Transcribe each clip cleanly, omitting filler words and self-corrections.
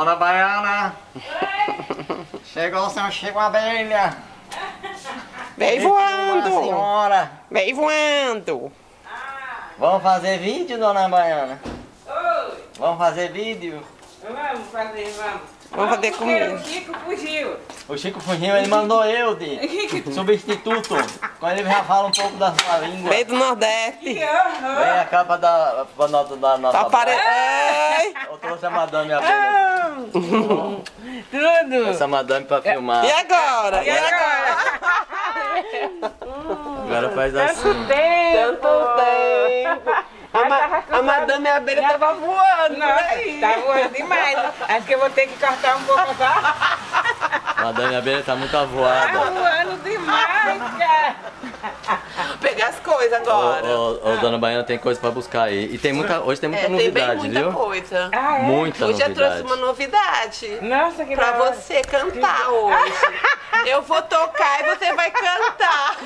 Dona Baiana. Oi. Chegou o seu Chico Abelha. Vem voando. Dona senhora. Vem voando. Vamos fazer vídeo, Dona Baiana? Oi. Vamos fazer vídeo? Vamos fazer, vamos. Vamos fazer comigo. O Chico fugiu. O Chico fugiu, ele mandou eu de substituto. Quando ele já fala um pouco da sua língua. Veio do Nordeste. Vem a capa da nota da nossa. Eu trouxe a madame Abelha. Tudo. Essa madame pra filmar. E agora? E agora? Agora faz assim. Tanto tempo. Tanto tempo. A madame Abelha tava voando. Nossa, né? Tá voando demais. Acho que eu vou ter que cortar um pouco, tá? Madame Abelha tá muito avoada. Tá voando demais, cara. Pegar as coisas agora. Ô, Dona Baiana, tem coisa pra buscar aí. E tem muita, hoje tem muita novidade, viu? Tem muita coisa. Ah, é? Muita hoje novidade. Eu trouxe uma novidade. Nossa, que pra maravilha. Você cantar hoje. Eu vou tocar e você vai cantar.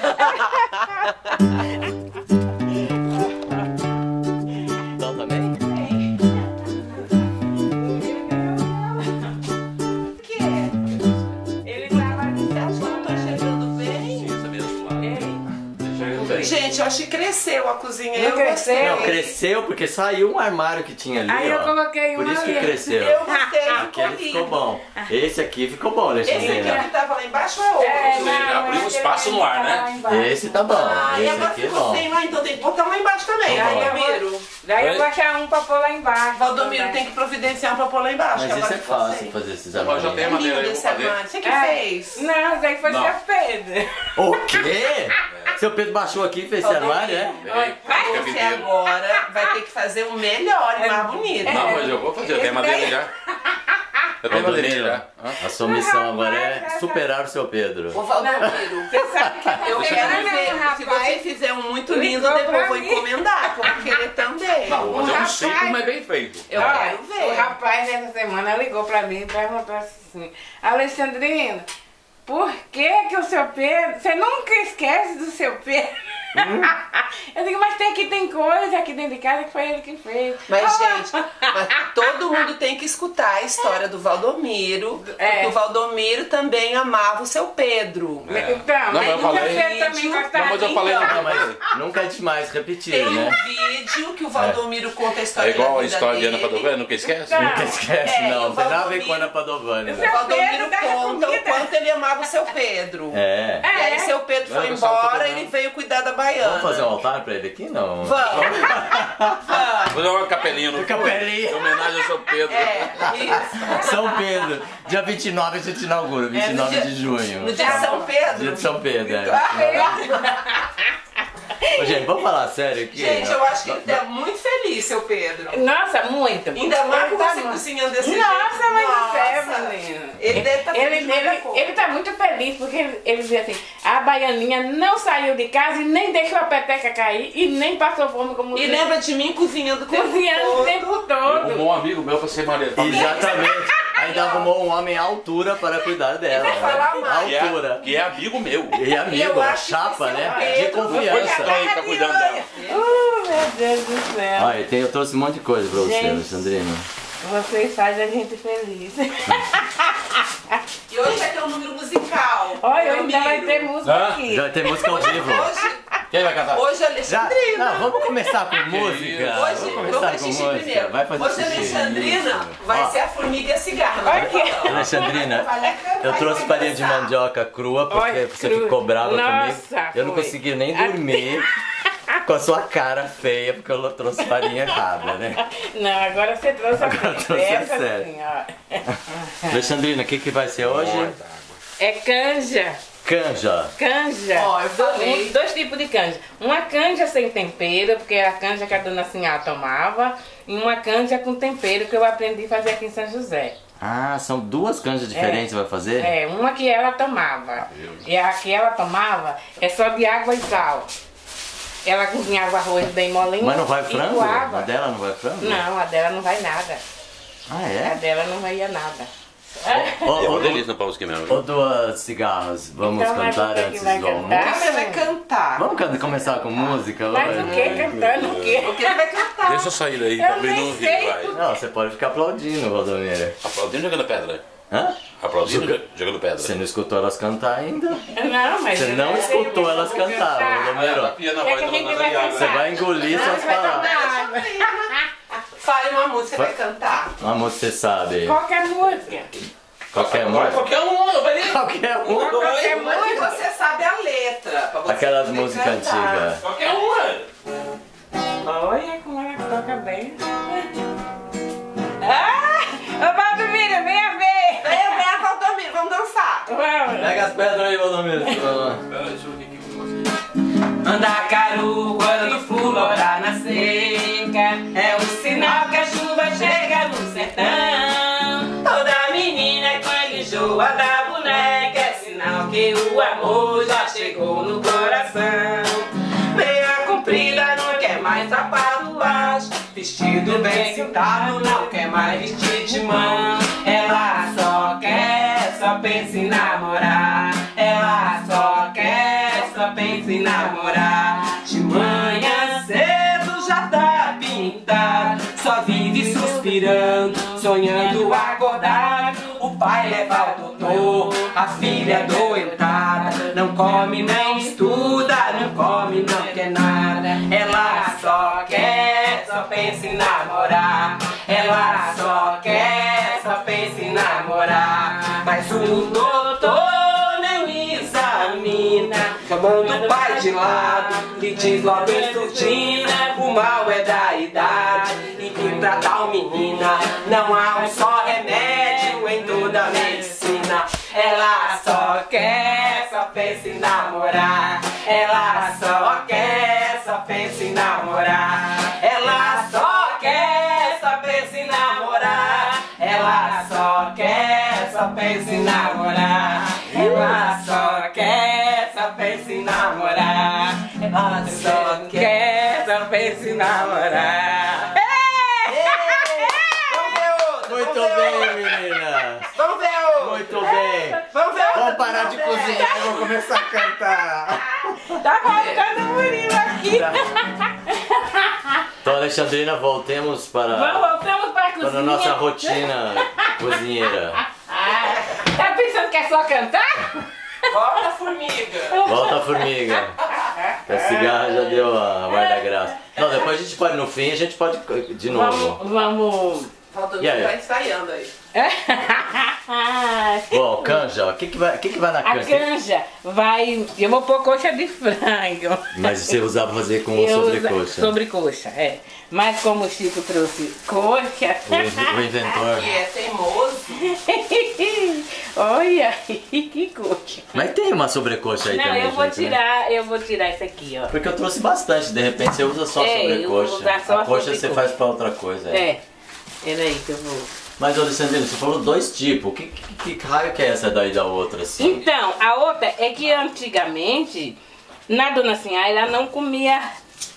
Gente, eu acho que cresceu a cozinha. Não, eu cresceu? Não, cresceu porque saiu um armário que tinha ali. Aí ó, eu coloquei um. Por isso que cresceu. Eu gostei. Aquele ficou bom. Esse aqui ficou bom, Alexandrina. Esse aqui que tava lá embaixo é outro. É, abriu um espaço no ar, né? Esse tá bom. Ah, esse e agora aqui é bom. Tem lá, então tem que botar lá embaixo também. Tá aí, Valdomiro. Daí eu vou achar um pra pôr lá embaixo. Valdomiro, tem que providenciar um pra pôr lá embaixo. Mas isso é fácil fazer esses armários. Eu já tenho madeira aí, eu vou fazer. Você que fez? Não, daí foi seu Pedro. O quê? Seu Pedro baixou aqui, fez esse armário, é? Você agora vai ter que fazer o melhor e mais bonito. Não, mas eu vou fazer, eu tenho madeira já. Eu tenho madeira já. A sua missão agora é superar o seu Pedro. Ô, Valdomiro, você sabe que eu quero ver. Se você fizer um muito lindo, depois eu vou encomendar, porque eu vou querer também. Não, vou fazer um chico, mas bem feito. Eu quero ver. O rapaz, nessa semana, ligou pra mim e perguntou assim, Alexandrina, por que o seu Pedro... Você nunca esquece do seu Pedro? Eu digo, mas tem coisa aqui dentro de casa que foi ele que fez. Mas, gente, mas todo mundo tem que escutar a história do Valdomiro. Porque o Valdomiro também amava o seu Pedro. Então, não, mas eu falei, nunca é demais repetir, tem né? Tem um vídeo que o Valdomiro conta a história da vida. É igual a história de Ana Padovana, nunca esquece? Então, nunca esquece, não. Você já vê com a Ana Padovana. O Valdomiro conta o quanto ele amava o seu Pedro. E aí seu Pedro foi embora, ele veio cuidar da... Vamos fazer um altar pra ele aqui? Não. Vamos. Vou dar uma capelinha no capelinha. Homenagem ao São Pedro. Isso. São Pedro. Dia 29 a gente inaugura, 29 de junho. No dia de São Pedro? Dia de São Pedro, Ô, gente, vamos falar sério aqui? Gente, eu acho que ele tá muito feliz, seu Pedro. Nossa, muito. Ainda mais com você cozinhando desse jeito. Nossa, mas sério, ele tá muito feliz, porque ele dizia assim, a baianinha não saiu de casa e nem deixou a peteca cair e nem passou fome como... E lembra de mim cozinhando o tempo todo. Um bom amigo meu pra ser marido. Exatamente. Ainda arrumou um homem à altura para cuidar dela. Né? Altura. Que é amigo meu. E amigo, a chapa, né? De confiança. Tá cuidando dela. Meu Deus do céu. Olha, eu trouxe um monte de coisa pra você, Alexandrina. Vocês fazem a gente feliz. E hoje vai ter um número musical. Olha, hoje ainda vai ter música aqui. Já vai ter música ao vivo. Quem vai cantar? Hoje, Alexandrina. Não, vamos começar com música. Hoje, vamos fazer xixi primeiro. Vai fazer hoje, Alexandrina, vai ser a formiga e a cigarra. Alexandrina, eu trouxe farinha de mandioca crua, porque você ficou brava comigo. Eu não consegui nem dormir. Com a sua cara feia, porque eu trouxe farinha errada, né? Não, agora você trouxe a farinha errada. Alexandrina, o que vai ser hoje? É canja. Canja. Canja. Ó, eu falei. Dois tipos de canja. Uma canja sem tempero, porque é a canja que a Dona Sinhá tomava. E uma canja com tempero, que eu aprendi a fazer aqui em São José. Ah, são duas canjas diferentes você vai fazer? É, uma que ela tomava. E a que ela tomava é só de água e sal. Ela cozinhava arroz bem molinho. Mas não vai frango? A dela não vai frango? Não, a dela não vai nada. Ah, é? A dela não vai nada. Ou duas cigarras, vamos então, cantar antes do almoço. Câmara vai cantar. Vamos começar com música? Mas o que? Cantando o quê? O que vai cantar? Deixa eu sair daí, também não ouvi. Não, você pode ficar aplaudindo, Valdomira. Aplaudindo jogando pedra? Hã? Aplaudindo jogando pedra. Você não escutou elas cantar ainda? Não, mas... Você não escutou elas cantar, Valdomiro. Você vai engolir suas palavras. Fale uma música, vai cantar. Uma música, você sabe. Qualquer música. Qualquer música? Qualquer um. Qualquer uma. Qualquer uma que você sabe a letra. Aquelas músicas antigas. Qualquer uma. Olha como ela toca bem. Ah! Ô, Valdomira, venha ver. Venha ver a Valdomira, vamos dançar. Pega as pedras aí, Valdomira. Espera, deixa eu ver aqui com você. Mandacaru, quando florar na seca, é o sinal que a chuva chega no sertão. Toda menina quando enjoa da boneca, é sinal que o amor já chegou no coração. Meia comprida, não quer mais sapato baixo, vestido bem cintado, não quer mais vestir de mão. Ela só quer, só pensa em namorar. Ela só quer, só pensa em namorar. De manhã cedo já tá pintado, só vive suspirando, sonhando acordado. O pai leva ao doutor, a filha doentada. Não come, não estuda, não come, não quer nada. Ela só quer, só pensa em namorar. Ela só quer, só pensa em namorar. Mas o doutor chamando o pai de lado, lhe diz logo em surdina, o mal é da idade, e que pra tal menina não há um só remédio em toda a medicina. Ela só quer, só pensa em namorar. Ela só quer, só pensa em namorar. Ela só quer, só pensa em namorar. Ela só quer, só pensa em namorar. Ela só quer, pensa em namorar. Ela só quer, só pensa em namorar. Muito bem, meninas. Vamos ver outro. Muito bem. Vamos ver outro. Vamos parar de cozinhar, eu vou começar a cantar. Tá faltando o Murilo aqui. Então, Alexandrina, voltemos para... Voltamos para a cozinha. Para a nossa rotina cozinheira. Tá pensando que é só cantar? Volta, formiga! Volta, formiga! A cigarra já deu a guarda-graça. Não, depois a gente pode, no fim, a gente pode de novo. Vamos... Valdomiro tá ensaiando aí. Bom, canja, o que vai na canja? A canja vai... Eu vou pôr coxa de frango. Mas você usava fazer com sobrecoxa. Sobrecoxa, é. Mas como o Chico trouxe coxa... O inventor. Aqui é teimoso. Olha, que coxa. Mas tem uma sobrecoxa aí. Não, também, eu vou tirar isso aqui, ó. Porque eu trouxe bastante, de repente você usa só sobrecoxa. Eu usar só a coxa você faz pra outra coisa. É. Peraí que eu vou... Mas, Alexandrina, você falou dois tipos. Que raio que é essa daí da outra, assim? Então, a outra é que antigamente, na Dona Sinhá, ela não comia...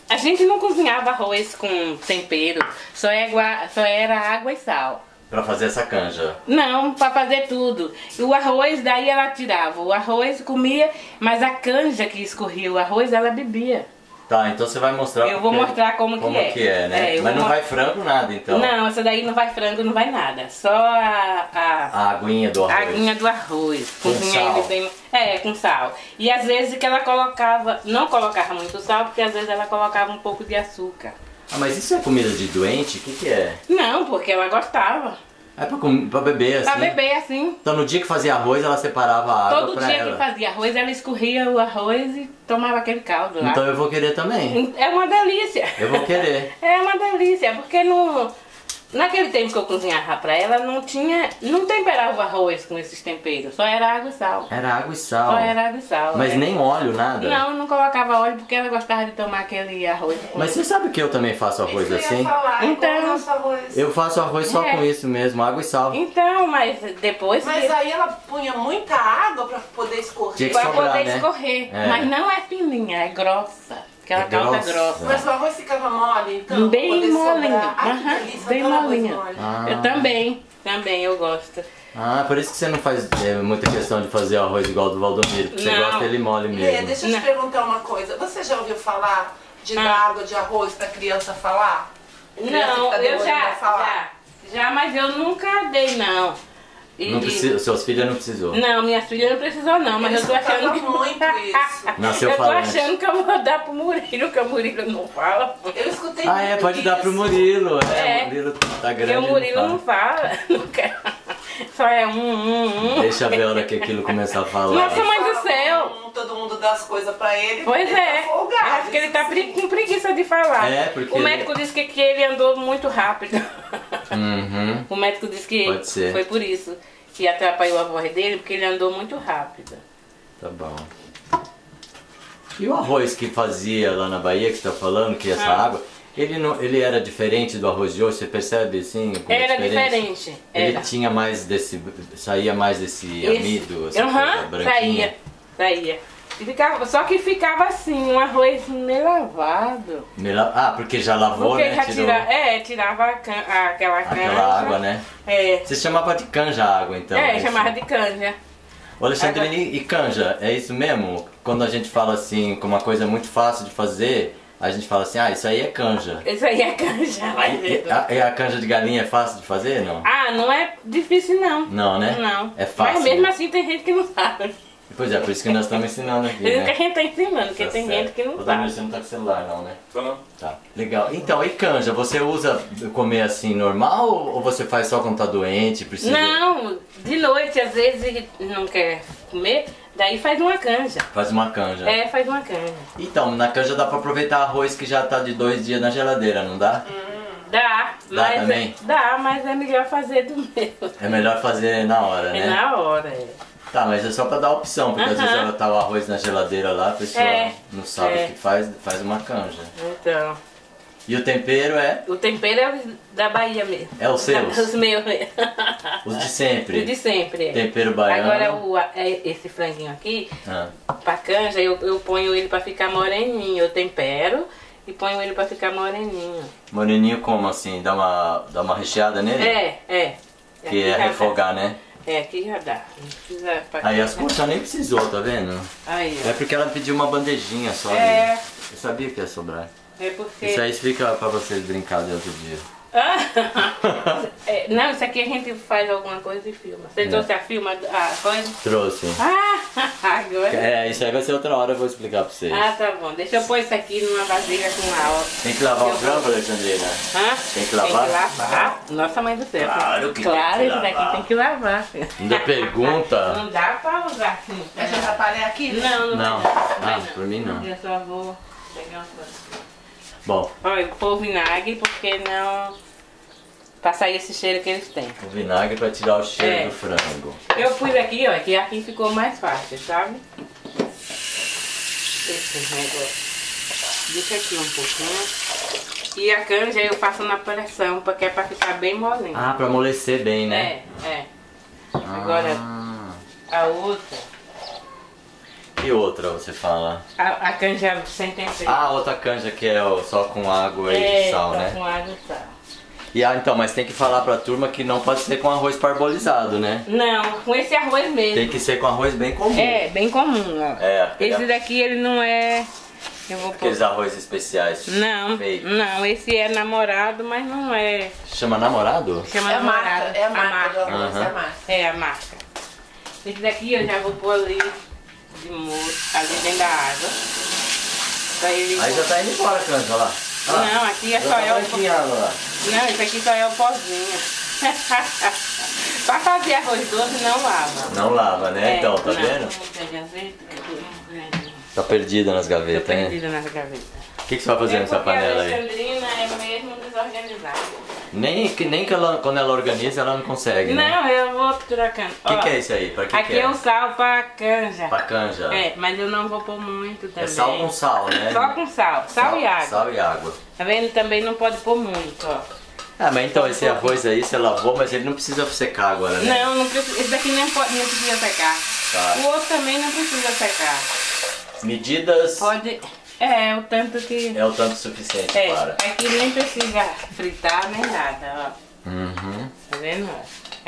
A gente não cozinhava arroz com tempero, só era água e sal. Pra fazer essa canja? Não, pra fazer tudo. E o arroz, daí ela tirava. O arroz comia, mas a canja que escorria o arroz, ela bebia. Tá, então você vai mostrar. Eu vou mostrar como que é, né? Mas não vai frango nada, então. Não, essa daí não vai frango, não vai nada. Só a aguinha do arroz. A aguinha do arroz. Cozinha ele bem. É, com sal. E às vezes que ela colocava, não colocava muito sal, porque às vezes ela colocava um pouco de açúcar. Ah, mas isso é comida de doente? O que é? Não, porque ela gostava. É pra beber assim? Pra beber assim. Então no dia que fazia arroz, ela separava a água pra ela? Todo dia que fazia arroz, ela escorria o arroz e tomava aquele caldo lá. Então eu vou querer também. É uma delícia. Eu vou querer. É uma delícia, porque naquele tempo que eu cozinhava pra ela, não temperava o arroz com esses temperos, só era água e sal. Era água e sal? Só era água e sal. Mas nem óleo, nada? Não, não colocava óleo porque ela gostava de tomar aquele arroz. Mas você sabe que eu também faço arroz assim? Então, eu faço arroz só com isso mesmo, água e sal. Então, mas depois... Mas aí ela punha muita água pra poder escorrer. Pra poder escorrer, mas não é fininha, é grossa. Aquela calda grossa. Mas o arroz ficava mole, então? Bem molinho. Bem molinho. Eu também gosto. Ah, por isso que você não faz muita questão de fazer arroz igual do Valdomiro, porque você gosta dele mole mesmo. Lê, deixa eu te perguntar uma coisa. Você já ouviu falar de dar água de arroz pra criança falar? Não, eu já, mas eu nunca dei, não. E não precisa, suas filhas não precisou? Não, minha filha não precisou não, mas eu tô achando que... muito isso. Nasceu eu tô achando que eu vou dar pro Murilo, que o Murilo não fala. Eu escutei muito. Ah é, pode dar pro Murilo, é, o Murilo tá grande e o Murilo não fala, só é Deixa a Bela que aquilo começa a falar. Nossa, mãe do céu. Todo mundo dá as coisas pra ele. Pois é, tá folgado, acho que ele tá com preguiça de falar. É, porque o médico disse que ele andou muito rápido. Uhum. O médico disse que foi por isso que atrapalhou a voz dele, porque ele andou muito rápido. Tá bom. E o arroz que fazia lá na Bahia, que você tá falando, que essa água, ele era diferente do arroz de hoje, você percebe assim? Era diferente. Ele tinha mais desse, saía mais desse amido, essa coisa branquinha. Saía. E ficava, só que ficava assim, um arroz meio lavado. Ah, porque já lavou, porque já tirava aquela água, né? É. Você chamava de canja a água, então? É, chamava de canja. Ô Alexandrina, e canja, é isso mesmo? Quando a gente fala assim, com uma coisa muito fácil de fazer, a gente fala assim, ah, isso aí é canja. Isso aí é canja, vai ver. E a canja de galinha é fácil de fazer, não? Ah, não é difícil, não. Não, né? Não. É fácil. Mas mesmo assim tem gente que não sabe. Pois é, por isso que nós estamos ensinando aqui, né? A gente tá ensinando, porque tem gente que não sabe. Você não tá com celular não, né? Tô não. Tá, legal. Então, e canja, você usa comer assim normal ou você faz só quando tá doente? Precisa... Não, de noite às vezes não quer comer, daí faz uma canja. Faz uma canja? É, faz uma canja. Então, na canja dá pra aproveitar arroz que já tá de 2 dias na geladeira, não dá? Dá, mas também? Dá, mas é melhor fazer do meu. É melhor fazer na hora, né? É na hora, Tá, mas é só pra dar opção, porque às vezes ela tá o arroz na geladeira lá, a pessoa não sabe o que faz, faz uma canja. Então. E o tempero é? O tempero é da Bahia mesmo. É os seus? Os meus mesmo. Os de sempre? Os de sempre. Tempero baiano. Agora esse franguinho aqui, pra canja, eu ponho ele pra ficar moreninho, eu tempero. E ponho ele pra ficar moreninho. Moreninho como assim? Dá uma recheada nele? Que é refogar, né? É, aqui já dá. Não precisa pagar. Aí as conchas nem precisou, tá vendo? Aí, é porque ela pediu uma bandejinha só. É. Ali. Eu sabia que ia sobrar. É porque... Isso aí fica pra vocês brincarem outro dia. Não, isso aqui a gente faz alguma coisa e filma. Você trouxe a coisa? Trouxe. Agora. É, isso aí vai ser outra hora, eu vou explicar pra vocês. Ah, tá bom. Deixa eu pôr isso aqui numa vasilha com água. Tem que lavar o frango, Alexandrina? Tem que lavar? Tem que lavar. Nossa, mãe do céu. Claro que tem que lavar. Claro, tem que lavar. Ainda pergunta? Não dá pra usar assim. Deixa eu atrapalhar aqui? Não, não. Ah, por mim não. Eu só vou pegar uma coisa. Bom. Olha, eu pôr o vinagre porque não... Pra sair esse cheiro que eles têm. O vinagre pra tirar o cheiro do frango. Eu pus aqui, ó, que aqui ficou mais fácil, sabe? Esse negócio. Deixa aqui um pouquinho. E a canja eu faço na pressão, porque é pra ficar bem molinho. Ah, pra amolecer bem, né? É. Agora, a outra... E outra você fala? A canja sem tempero. Ah, outra canja que é só com água e sal, né? É, só com água e sal. E, então, mas tem que falar pra turma que não pode ser com arroz parbolizado, né? Não, com esse arroz mesmo. Tem que ser com arroz bem comum. É, bem comum, ó. Esse daqui ele não é... Eu vou pôr... Aqueles arroz especiais. Não, não, esse é namorado, mas não é... Chama namorado? Chama namorado. É a marca do arroz, é a marca. Esse daqui eu já vou pôr ali... de molho, ali dentro da água. Ele... Aí já tá indo embora a canja, olha lá. Não, aqui é só eu... Não, isso aqui só é o pozinho. Pra fazer arroz doce não lava. Não lava, né? Então, tá vendo? Tá perdida nas gavetas, né? Tá perdida nas gavetas. O que você vai fazer nessa panela aí? A Alexandrina é mesmo desorganizada. Nem que ela, quando ela organiza, ela não consegue, né? Não, eu vou triturar a canja. O que é isso aí? Pra que aqui é o sal pra canja. Pra canja? É, mas eu não vou pôr muito também. É sal com sal, né? Só com sal. Sal e água. Sal e água. Tá vendo? Também não pode pôr muito, ó. Ah, mas então esse arroz aí, você lavou, mas ele não precisa secar agora, né? Não, não precisa, esse daqui nem precisa secar. Tá. O outro também não precisa secar. Medidas... Pode... É o tanto que... É o tanto suficiente para... Aqui nem precisa fritar nem nada, ó. Tá vendo?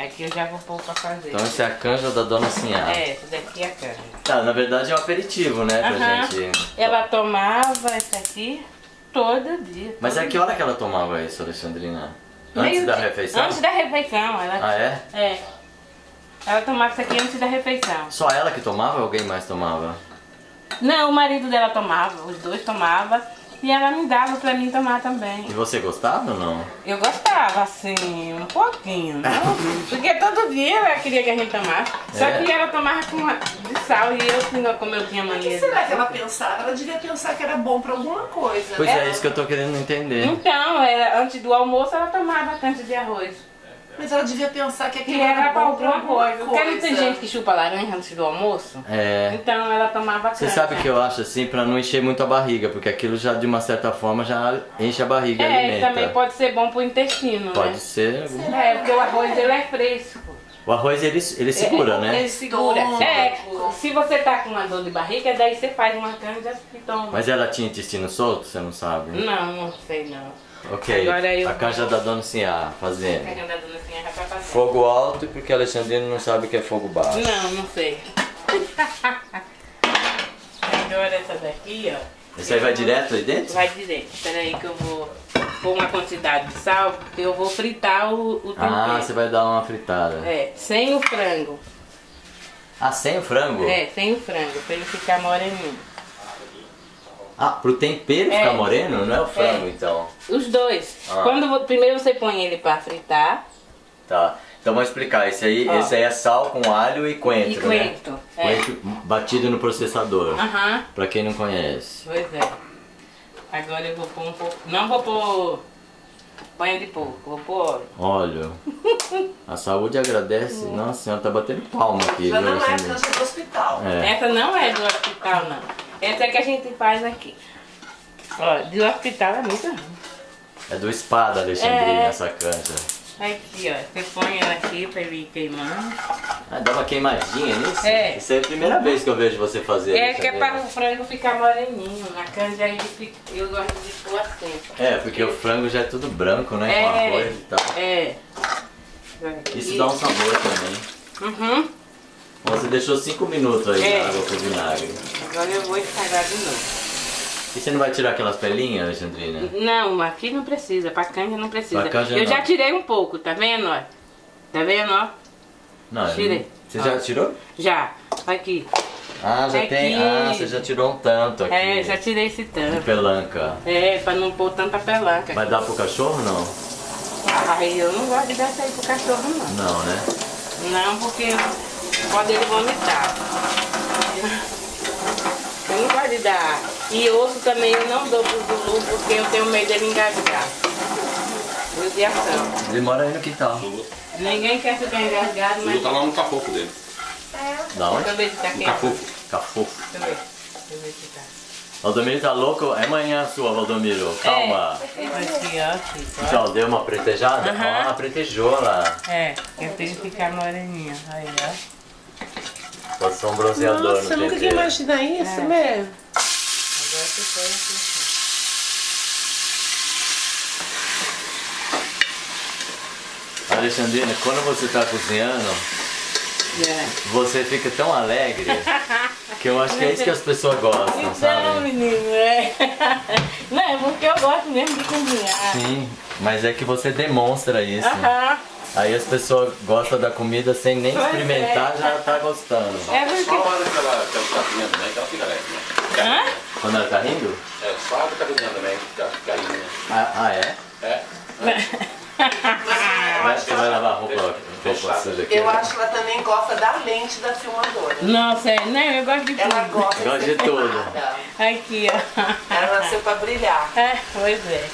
Aqui eu já vou pôr pra fazer. Então essa é a canja da Dona Sinhá. É, essa daqui é a canja. Tá, na verdade é um aperitivo, né? Pra gente... Ela tomava essa aqui todo dia. Mas a que hora que ela tomava isso, Alexandrina? Antes da refeição? Antes da refeição. Ela... Ah, é? É. Ela tomava isso aqui antes da refeição. Só ela que tomava ou alguém mais tomava? Não, o marido dela tomava, os dois tomavam. E ela me dava pra mim tomar também. E você gostava ou não? Eu gostava, assim, um pouquinho, não? Porque todo dia ela queria que a gente tomasse. Só que ela tomava com de sal e eu, como eu tinha mania... O que será que ela pensava? Ela devia pensar que era bom pra alguma coisa. Pois é, isso que eu tô querendo entender. Então, ela, antes do almoço ela tomava tanto de arroz. Mas ela devia pensar que aquilo era bom pra alguma coisa. Porque tem gente que chupa laranja antes do almoço. É. Então ela tomava. Você sabe o que eu acho assim? Pra não encher muito a barriga. Porque aquilo já de uma certa forma já enche a barriga. É, alimenta. Também pode ser bom pro intestino. Pode, né? Ser. É, porque o arroz ele é fresco. O arroz ele segura, né? Ele segura. É, se você tá com uma dor de barriga, daí você faz uma canja e toma. Mas ela tinha intestino solto? Você não sabe? Não, não sei não. Ok, a canja da Dona Sinhá fazendo. A canja da Dona Sinhá já tá fazendo. Fogo alto, porque a Alexandrina não sabe o que é fogo baixo. Não, não sei. Agora essa daqui, ó. Essa aí vai direto aí dentro? Vai direto. Espera aí que eu vou pôr uma quantidade de sal, porque eu vou fritar o tempero. Ah, você vai dar uma fritada. É, sem o frango. Ah, sem o frango? É, sem o frango, pra ele ficar moreninho. Ah, pro tempero ficar moreno, não é o frango, então? Os dois. Ah. Primeiro você põe ele pra fritar. Tá. Então vamos explicar. Esse aí é sal com alho e coentro, né? Coentro batido no processador. Aham. Pra quem não conhece. Pois é. Agora eu vou pôr um pouco... Não vou pôr banha de porco, vou pôr óleo. Óleo. A saúde agradece. Nossa Senhora, tá batendo palma aqui. Essa não é essa do hospital. É. Essa não é do hospital, não. Essa que a gente faz aqui. Ó, do hospital é muito ruim. É do spa da Alexandrina, essa canja. Aqui, ó. Você põe ela aqui pra ele ir queimando. Ah, dá uma queimadinha nisso? É. Isso é a primeira vez que eu vejo você fazer. É, que é para o frango ficar moreninho. Na canja ele fica, eu gosto de pôr assim. É, porque o frango já é tudo branco, né? Com arroz e tal. É. Isso dá um sabor também. Uhum. Você deixou 5 minutos aí na água com vinagre. Agora eu vou estragar de novo. E você não vai tirar aquelas pelinhas, Alexandrina? Não, aqui não precisa, pra canja não precisa. Eu já tirei um pouco, tá vendo, ó? Tá vendo, ó? Não, tirei. Você já tirou? Já, aqui. Ah, já tem. Ah, você já tirou um tanto aqui. É, já tirei esse tanto. De pelanca. É, pra não pôr tanta pelanca. Vai dar pro cachorro ou não? Aí eu não gosto de dar isso aí pro cachorro, não. Não, né? Não, porque... Pode ele vomitar. Eu não gosto de dar. E osso também eu não dou pro Zulu porque eu tenho medo dele engasgar. Judiação. Ele mora aí no quintal. Zulu. Ninguém quer ficar engasgado, mas... Zulu tá lá no cafofo dele. É. Da onde? No cafofo. Cafofo. Deixa eu ver se tá. Valdomiro tá louco? É manhã sua, Valdomiro. Calma. Aqui, ó. Então, deu uma pretejada? Ó, uma pretejola. É, eu tenho que ficar moreninha. Aí, ó. Pode ser um bronzeador. Nossa, eu nunca queria imaginar isso, né? Agora que foi assim. Alexandrina, quando você está cozinhando, você fica tão alegre que eu acho que é isso que as pessoas gostam, sabe? Não, menino, Não, é porque eu gosto mesmo de cozinhar. Sim, mas é que você demonstra isso. Aí as pessoas gostam da comida sem nem experimentar, já tá gostando. É porque... Só a hora que ela tá cozinhando, né? Ela fica alegre, né? Hã? Quando ela tá rindo? É, só a hora que tá cozinhando também, que ela fica rindo. Ah, é? É. Mas você vai lavar a roupa, eu acho que ela também gosta da lente da filmadora. Nossa, né? Eu gosto de tudo. Ela gosta de tudo. Aqui, ó. Ela nasceu pra brilhar. É, pois é.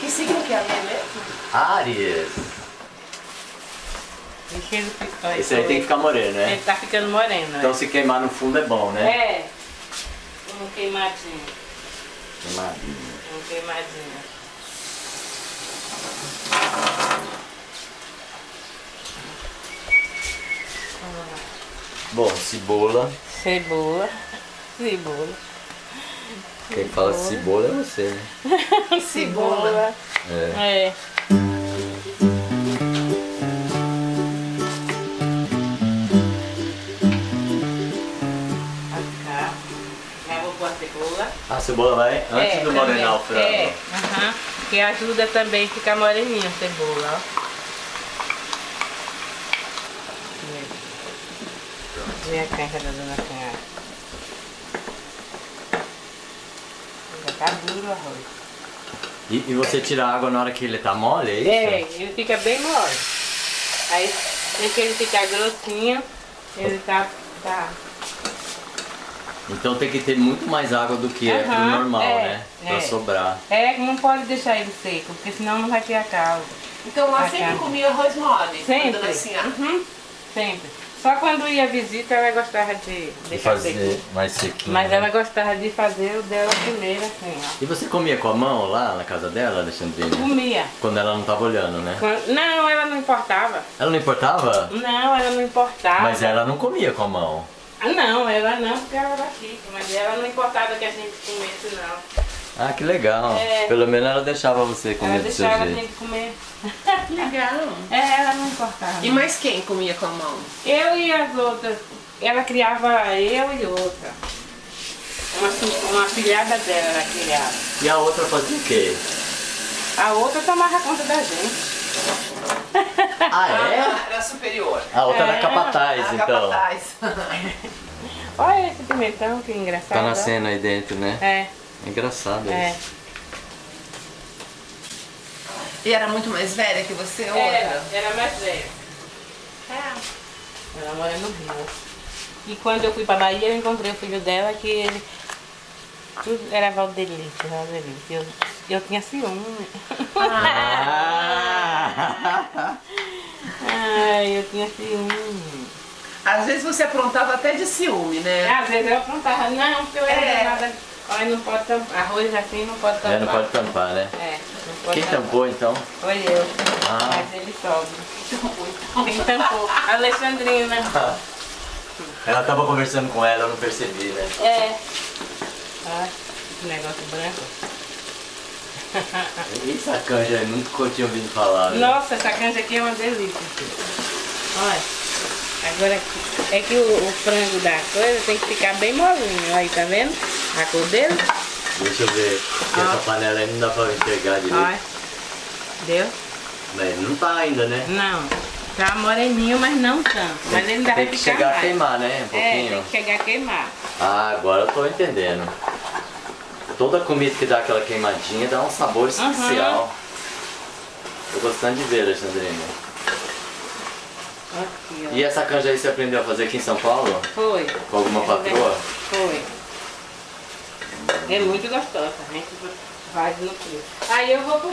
Que signo que é a minha mesmo? Áries. Esse aí tem que ficar moreno, né? Ele tá ficando moreno. Então se queimar no fundo é bom, né? É. Um queimadinho. Queimadinho. Um queimadinho. Bom, cebola. Cebola. Cebola. Quem fala cebola é você, né? Cebola. É. cebola. A cebola vai antes do morenar o frango. É, que ajuda também a ficar moreninha a cebola, ó. Vem a canha da dona Canha. Já tá duro o arroz. E você tira a água na hora que ele tá mole, é isso? É, ele fica bem mole. Aí, deixa ele ficar grossinho, ele tá... Então tem que ter muito mais água do que é pro normal, né? Pra sobrar. É, não pode deixar ele seco, porque senão não vai ter caldo. Então lá sempre comia arroz mole? Sempre. Sempre. Só quando ia à visita ela gostava de deixar fazer mais sequinho. Mas ela gostava de fazer o dela primeiro, assim, ó. E você comia com a mão lá na casa dela, Alexandrina? Comia. Quando ela não estava olhando, né? Não, ela não importava. Ela não importava? Não, ela não importava. Mas ela não comia com a mão? Ah, não, ela não, porque ela era chique. Mas ela não importava que a gente comesse, não. Ah, que legal. É. Pelo menos ela deixava você comer do seu jeito. Ela deixava a gente comer. Legal. É, ela não importava. E mais quem comia com a mão? Eu e as outras. Ela criava eu e outra. Uma filhada dela ela criava. E a outra fazia o quê? A outra tomava conta da gente. Ah, é? Era superior. A outra era capataz, então. Capataz. Olha esse pimentão, que engraçado. Tá nascendo aí dentro, né? É. Engraçado isso. E era muito mais velha que você? Era mais velha. Ela mora no Rio. E quando eu fui pra Bahia, eu encontrei o filho dela, que ele... Tudo era Valdelite, Valdelite. Eu tinha ciúme. Ah. Ai, eu tinha ciúme. Às vezes você aprontava até de ciúme, né? Às vezes eu aprontava. Não, porque eu era nada... Olha, não pode tampar. Arroz assim não pode tampar. É, não pode tampar, né? É. Não pode tampar. Tampou, então? Foi eu. Ah. Mas ele sobe. Quem tampou? Alexandrina. Ela estava conversando com ela, eu não percebi, né? É. Ah, esse negócio branco. E essa canja aí? Nunca tinha ouvido falar. Né? Nossa, essa canja aqui é uma delícia. Olha. Agora, é que o frango da coisa tem que ficar bem molinho. Aí, tá vendo? A cor dele. Deixa eu ver. Porque essa panela aí não dá pra enxergar direito. Olha. Deu? Mas não tá ainda, né? Não. Tá moreninho, mas não tanto. Mas ele ainda vai ficar. Tem que chegar mais a queimar, né? Um pouquinho. Tem que chegar a queimar. Ah, agora eu tô entendendo. Toda comida que dá aquela queimadinha dá um sabor especial. Tô gostando de ver, Alexandrina. Aqui, e essa canja aí você aprendeu a fazer aqui em São Paulo? Foi. Com alguma patroa? Foi. É muito gostosa, a gente faz no frio. Aí eu vou pôr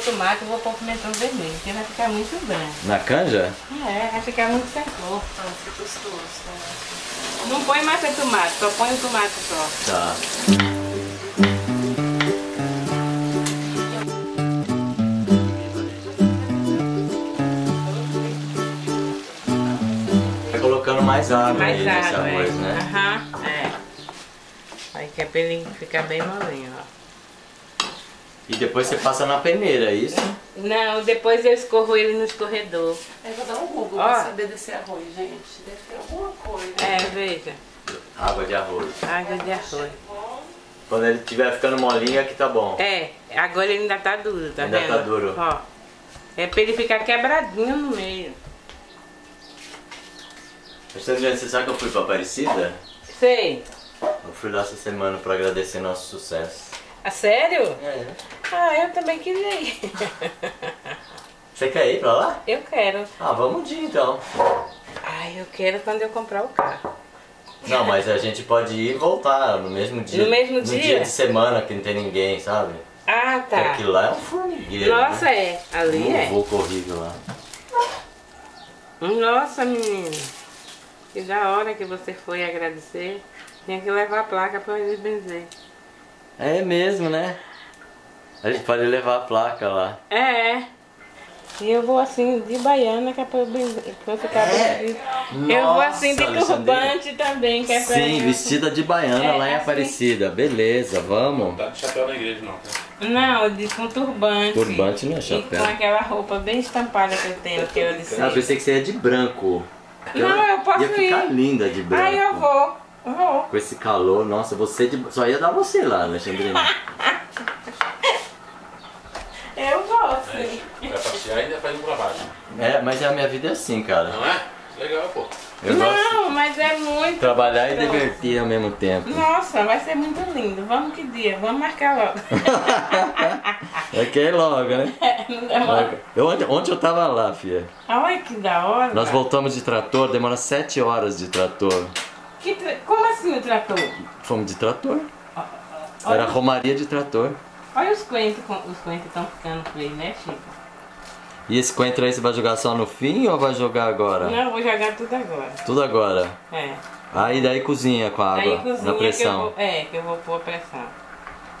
tomate, vou pôr pimentão vermelho, porque vai ficar muito branco. Na canja? É, vai ficar muito sem cor. Vai ficar gostoso. Não põe mais o tomate, só põe o tomate só. Tá. Mais água mais aí nesse arroz, né? Aham, Aí que é pra ele ficar bem molinho, ó. E depois você passa na peneira, é isso? Não, depois eu escorro ele no escorredor. Eu vou dar um Google pra saber desse arroz, gente. Deve ter alguma coisa. É, veja. Água de arroz. Água de arroz. Quando ele estiver ficando molinho, aqui tá bom. É, agora ele ainda tá duro, tá vendo? Ainda tá duro. Ó, é pra ele ficar quebradinho no meio. Você sabe que eu fui pra Aparecida? Sei. Eu fui lá essa semana pra agradecer nosso sucesso. Ah, sério? É. Ah, eu também queria ir. Você quer ir pra lá? Eu quero. Ah, vamos um dia então. Ah, eu quero quando eu comprar o carro. Não, mas a gente pode ir e voltar no mesmo dia. No mesmo dia? No dia de semana que não tem ninguém, sabe? Ah, tá. Porque aquilo lá é um formigueiro. Nossa, né? Ali um vulco horrível lá. Nossa, menina. E da hora que você foi agradecer, tinha que levar a placa para eles benzer. É mesmo, né? A gente pode levar a placa lá. É. E eu vou assim de baiana, que é pra eu ficar bem. Eu vou assim de turbante também, que é pra... Sim, vestida de baiana lá em Aparecida. Beleza, vamos. Não tá de chapéu na igreja, não, tá? Não, eu disse com turbante. Turbante não é chapéu. E com aquela roupa bem estampada que eu tenho, que eu disse. Ah, pensei que você ia de branco. Não, eu posso ir. Ia ficar linda de branco. Ah, eu vou. com esse calor, nossa, você de... só ia dar você lá, Alexandrina. Eu gosto. Vai passear e ainda faz um trabalho. É, mas a minha vida é assim, cara. Não é? Legal, pô. Eu gosto, mas é muito trabalhar gostoso. E divertir ao mesmo tempo. Nossa, vai ser muito lindo. Vamos que dia? Vamos marcar logo. É que é logo, né? Ontem eu tava lá, filha. Olha que da hora. Nós voltamos de trator, demora 7 horas de trator. Como assim o trator? Fomos de trator. Olha, era romaria de trator. Olha os coentros, estão ficando feios, né, Chico? E esse coentro aí você vai jogar só no fim ou vai jogar agora? Não, eu vou jogar tudo agora. Tudo agora? É. Aí daí cozinha com a água, cozinha na pressão. Que eu vou pôr a pressão.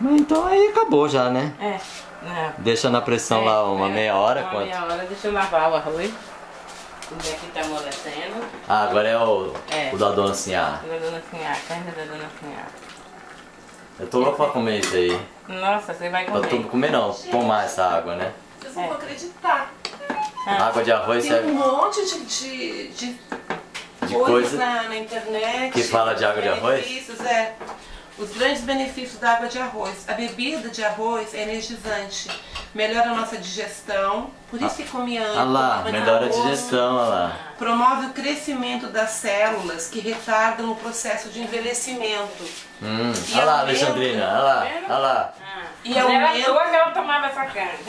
Então aí acabou já, né? É. Não. Deixa na pressão lá uma meia hora? Uma meia hora, deixa eu lavar o arroz. Tudo aqui tá amolecendo. Ah, agora é o da Dona Sinhá. O da Dona Sinhá, a carne da Dona Sinhá. Eu tô louco pra comer isso aí. Nossa, você vai comer. Eu tô comer não, tomar essa água, né? Vocês não vão acreditar. Água de arroz serve. Tem um monte de coisas na internet que fala de água de arroz. Os grandes benefícios da água de arroz. A bebida de arroz é energizante, melhora a nossa digestão, por isso que come antes. Ah lá, melhora a digestão, olha lá. Promove o crescimento das células que retardam o processo de envelhecimento. Olha lá, Alexandrina, olha lá.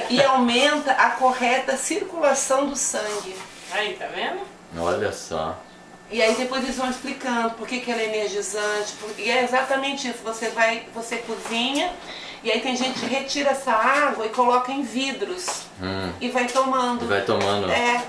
E aumenta a correta circulação do sangue. Aí, tá vendo? Olha só. E aí depois eles vão explicando por que que ela é energizante. E é exatamente isso. Você cozinha e aí tem gente que retira essa água e coloca em vidros. E vai tomando. É.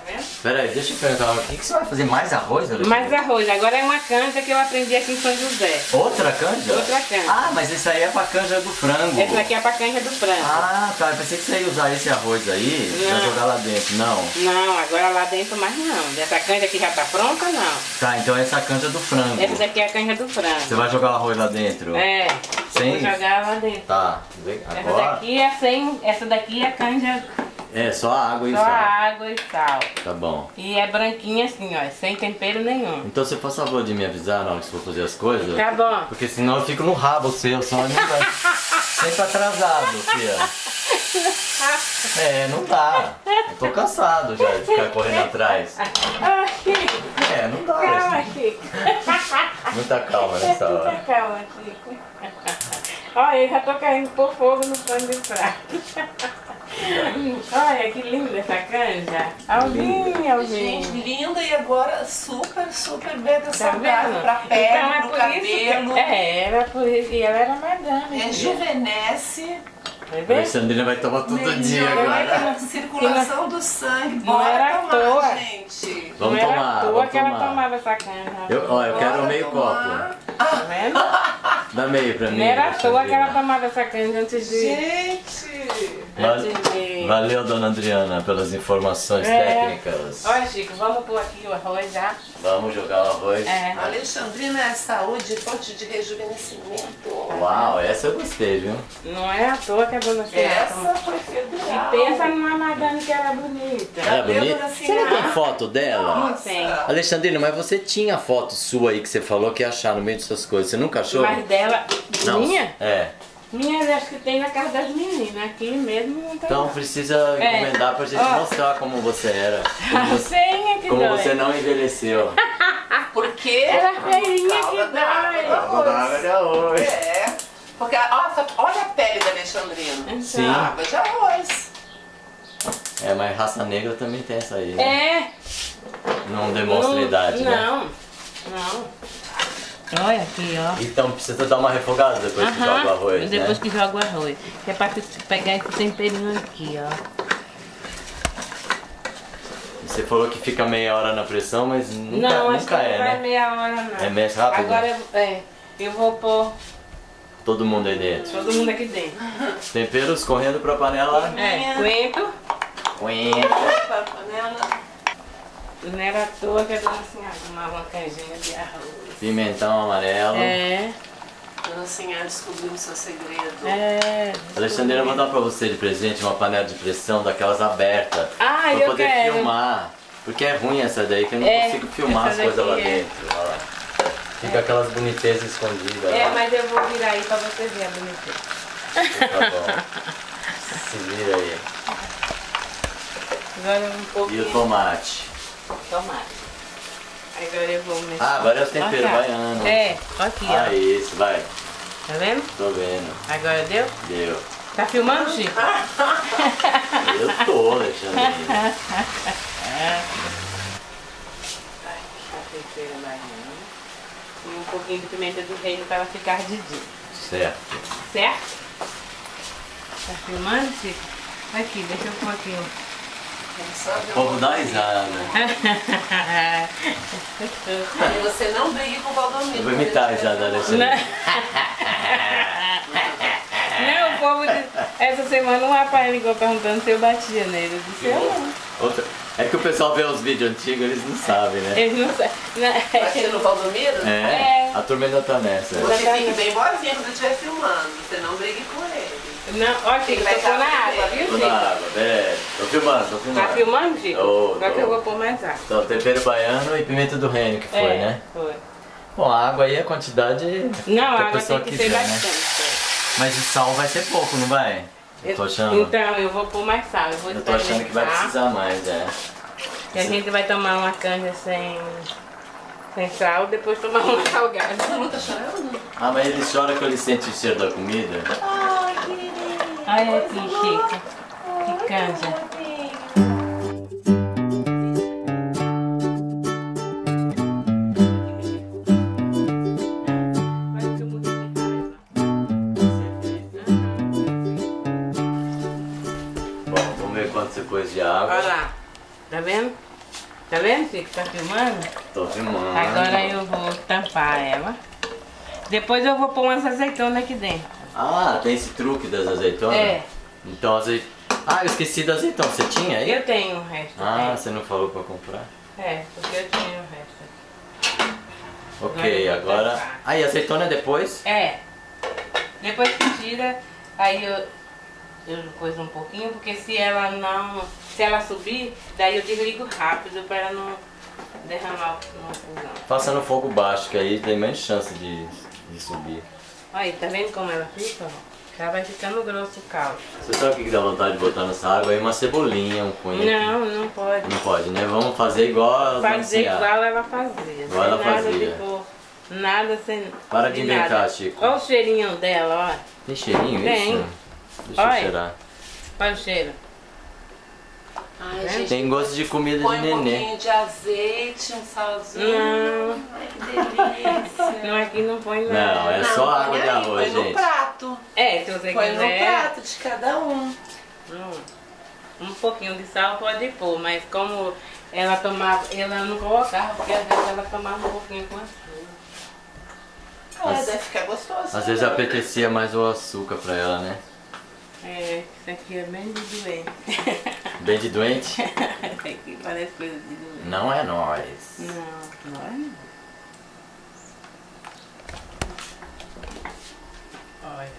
Peraí, deixa eu perguntar. O que que você vai fazer? Mais arroz? Mais arroz. Agora é uma canja que eu aprendi aqui em São José. Outra canja? Outra canja. Ah, mas isso aí é pra canja do frango. Essa daqui é pra canja do frango. Ah, tá. Eu pensei que você ia usar esse arroz aí e jogar lá dentro. Não. Não, agora lá dentro mais não. Essa canja aqui já tá pronta, não. Tá, então essa é a canja do frango. Essa daqui é a canja do frango. Você vai jogar o arroz lá dentro? É. Sem... Vou jogar lá dentro. Tá. Agora... Essa daqui é sem... Essa daqui é a canja... É, só água e sal. Só água e sal. Tá bom. E é branquinha assim, ó, sem tempero nenhum. Então você faz favor de me avisar na hora que você for fazer as coisas? Tá bom. Porque senão eu fico no rabo seu, só sempre atrasado, filha. É, não dá. Eu tô cansado já de ficar correndo atrás. É, não dá. Calma, Chico. Muita calma nessa hora. Muita calma, Chico. Olha, eu já tô caindo por fogo no pano de prato. Olha que linda essa canja. Alvinha. Gente, linda e agora super bem saudável pra pele, então, pro cabelo. Era por isso. E ela era madame. É juvenesce. A Alexandrina vai tomar todo dia agora. Circulação do sangue. Bora tomar, gente. Vamos tomar. Não era à toa que ela tomava essa canja. Eu quero meio copo. Tá vendo? Dá meio pra mim. Não era à toa que ela tomava essa canja antes de... Gente! Valeu, Dona Adriana, pelas informações técnicas. Olha, Chico, vamos pôr aqui o arroz já. Vamos jogar o arroz. Alexandrina é saúde, fonte de rejuvenescimento. Uau, essa eu gostei, viu? Não é à toa que a Dona Sinhá. Essa foi federal. E pensa numa madame que era bonita. Era bonita? Você não tem foto dela? Não tem. Alexandrina, mas você tinha foto sua aí que você falou que ia achar no meio dessas coisas. Você nunca achou? Mas dela... Minha? É. Minhas acho que tem na casa das meninas, aqui mesmo não tem. Então precisa encomendar pra gente mostrar como você era. Como você não envelheceu. Porque era feirinha que dói. Porque olha a pele da Alexandrina. Sim. Água de arroz. É, mas raça negra também tem essa aí. Né? Não demonstra idade, né? Não. Olha aqui, ó. Então precisa dar uma refogada depois que joga o arroz, depois que joga o arroz. Que é pra pegar esse temperinho aqui, ó. Você falou que fica meia hora na pressão, mas nunca, nunca é, né? Não, não é meia hora, não. É mais rápido? Agora eu vou pôr... Todo mundo aí dentro? Todo mundo aqui dentro. Temperos correndo pra panela. Coentro. Pra panela. Não era à toa que a Dona Sinhá tomava uma canjinha de arroz. Pimentão amarelo. Dona Sinhá descobriu o seu segredo. Alexandrina, eu vou dar pra você de presente uma panela de pressão daquelas abertas. Ah, eu poder filmar. Porque é ruim essa daí, que eu não consigo filmar as coisas lá dentro. Olha lá. Fica aquelas bonitezas escondidas. É, lá. Mas eu vou virar aí pra você ver a boniteza. Tá bom. Se vira aí. Agora um pouco. E o tomate? Tomate. Agora eu vou mexer. Ah, agora é o tempero baiano. É, aqui, ó. Ah, isso, vai. Tá vendo? Tô vendo. Agora deu? Deu. Tá filmando, Chico? Eu tô, Alexandrina. E um pouquinho de pimenta do reino para ela ficar de dia. Certo. Certo? Tá filmando, Chico? Aqui, deixa eu pôr aqui. O povo dá risada. E você não brigue com o Valdomiro. Eu vou imitar a risada da Alexandrina. Não, o povo essa semana um rapaz ligou perguntando se eu batia nele. Eu disse, eu não. Outra. É que o pessoal vê os vídeos antigos, eles não sabem, né? Eles não sabem. Batia no Valdomiro? É, é. A turma ainda tá nessa. Você fica bem boazinha quando estiver filmando. Você não brigue com ele. Não, ó, Chico, eu tô na água, viu, Chico? Tô na água, é. Tô filmando, tô filmando. Tá filmando, Chico? Oh, agora que eu vou pôr mais água. Então, tempero baiano e pimenta do reino que foi, é, né? Foi. Bom, a água aí, a quantidade... Não, a água tem que ser bastante. Né? Mas o sal vai ser pouco, não vai? Eu tô achando... Então, eu vou pôr mais sal. Eu tô achando que vai precisar mais, é. E a gente vai tomar uma canja sem sal, depois tomar uma salgada. Você não tá chorando? Ah, mas ele chora que ele sente o cheiro da comida? Ai, que... Olha aqui, Chico, que canja. Bom, vamos ver quanto você pôs de água. Olha lá, tá vendo? Tá vendo, Chico? Tá filmando? Tô filmando. Agora eu vou tampar ela. Depois eu vou pôr umas azeitonas aqui dentro. Ah, tem esse truque das azeitonas? É. Então, ah, eu esqueci da azeitona. Você tinha aí? Eu tenho o resto. Ah, né? Você não falou pra comprar? É, porque eu tinha o resto. Ok, agora... Ah, e azeitona é depois? É. Depois que tira, aí eu coiso um pouquinho, porque se ela não... Se ela subir, daí eu desligo rápido pra ela não derramar no fogão. Faça no fogo baixo, que aí tem menos chance de subir. Olha, tá vendo como ela fica? Ela vai ficando grosso o caldo. Você sabe o que dá vontade de botar nessa água? Aí uma cebolinha, um coentro. Não, não pode. Não pode, né? Vamos fazer igual a Dona Sinhá. Fazer igual ela fazia. Igual ela fazia. Nada sem... Para de inventar, Chico. Olha o cheirinho dela, ó. Tem cheirinho isso? Deixa eu cheirar. Olha o cheiro. Ai, gente, tem gosto de comida de neném. Um pouquinho de azeite, um salzinho. Não. Ai, que delícia. Não, aqui não põe nada. Não, é só água de arroz, gente. Põe no prato. É, se você põe quiser. Põe no prato de cada um. Um pouquinho de sal pode pôr, mas como ela tomava, ela não colocava, porque às vezes ela tomava um pouquinho com açúcar. Ah, deve ficar gostoso. Às vezes apetecia mais o açúcar pra ela, né? É, isso aqui é bem de doente. Bem de doente? Parece coisa de doente. Não é nós. Não, não é nós. Olha.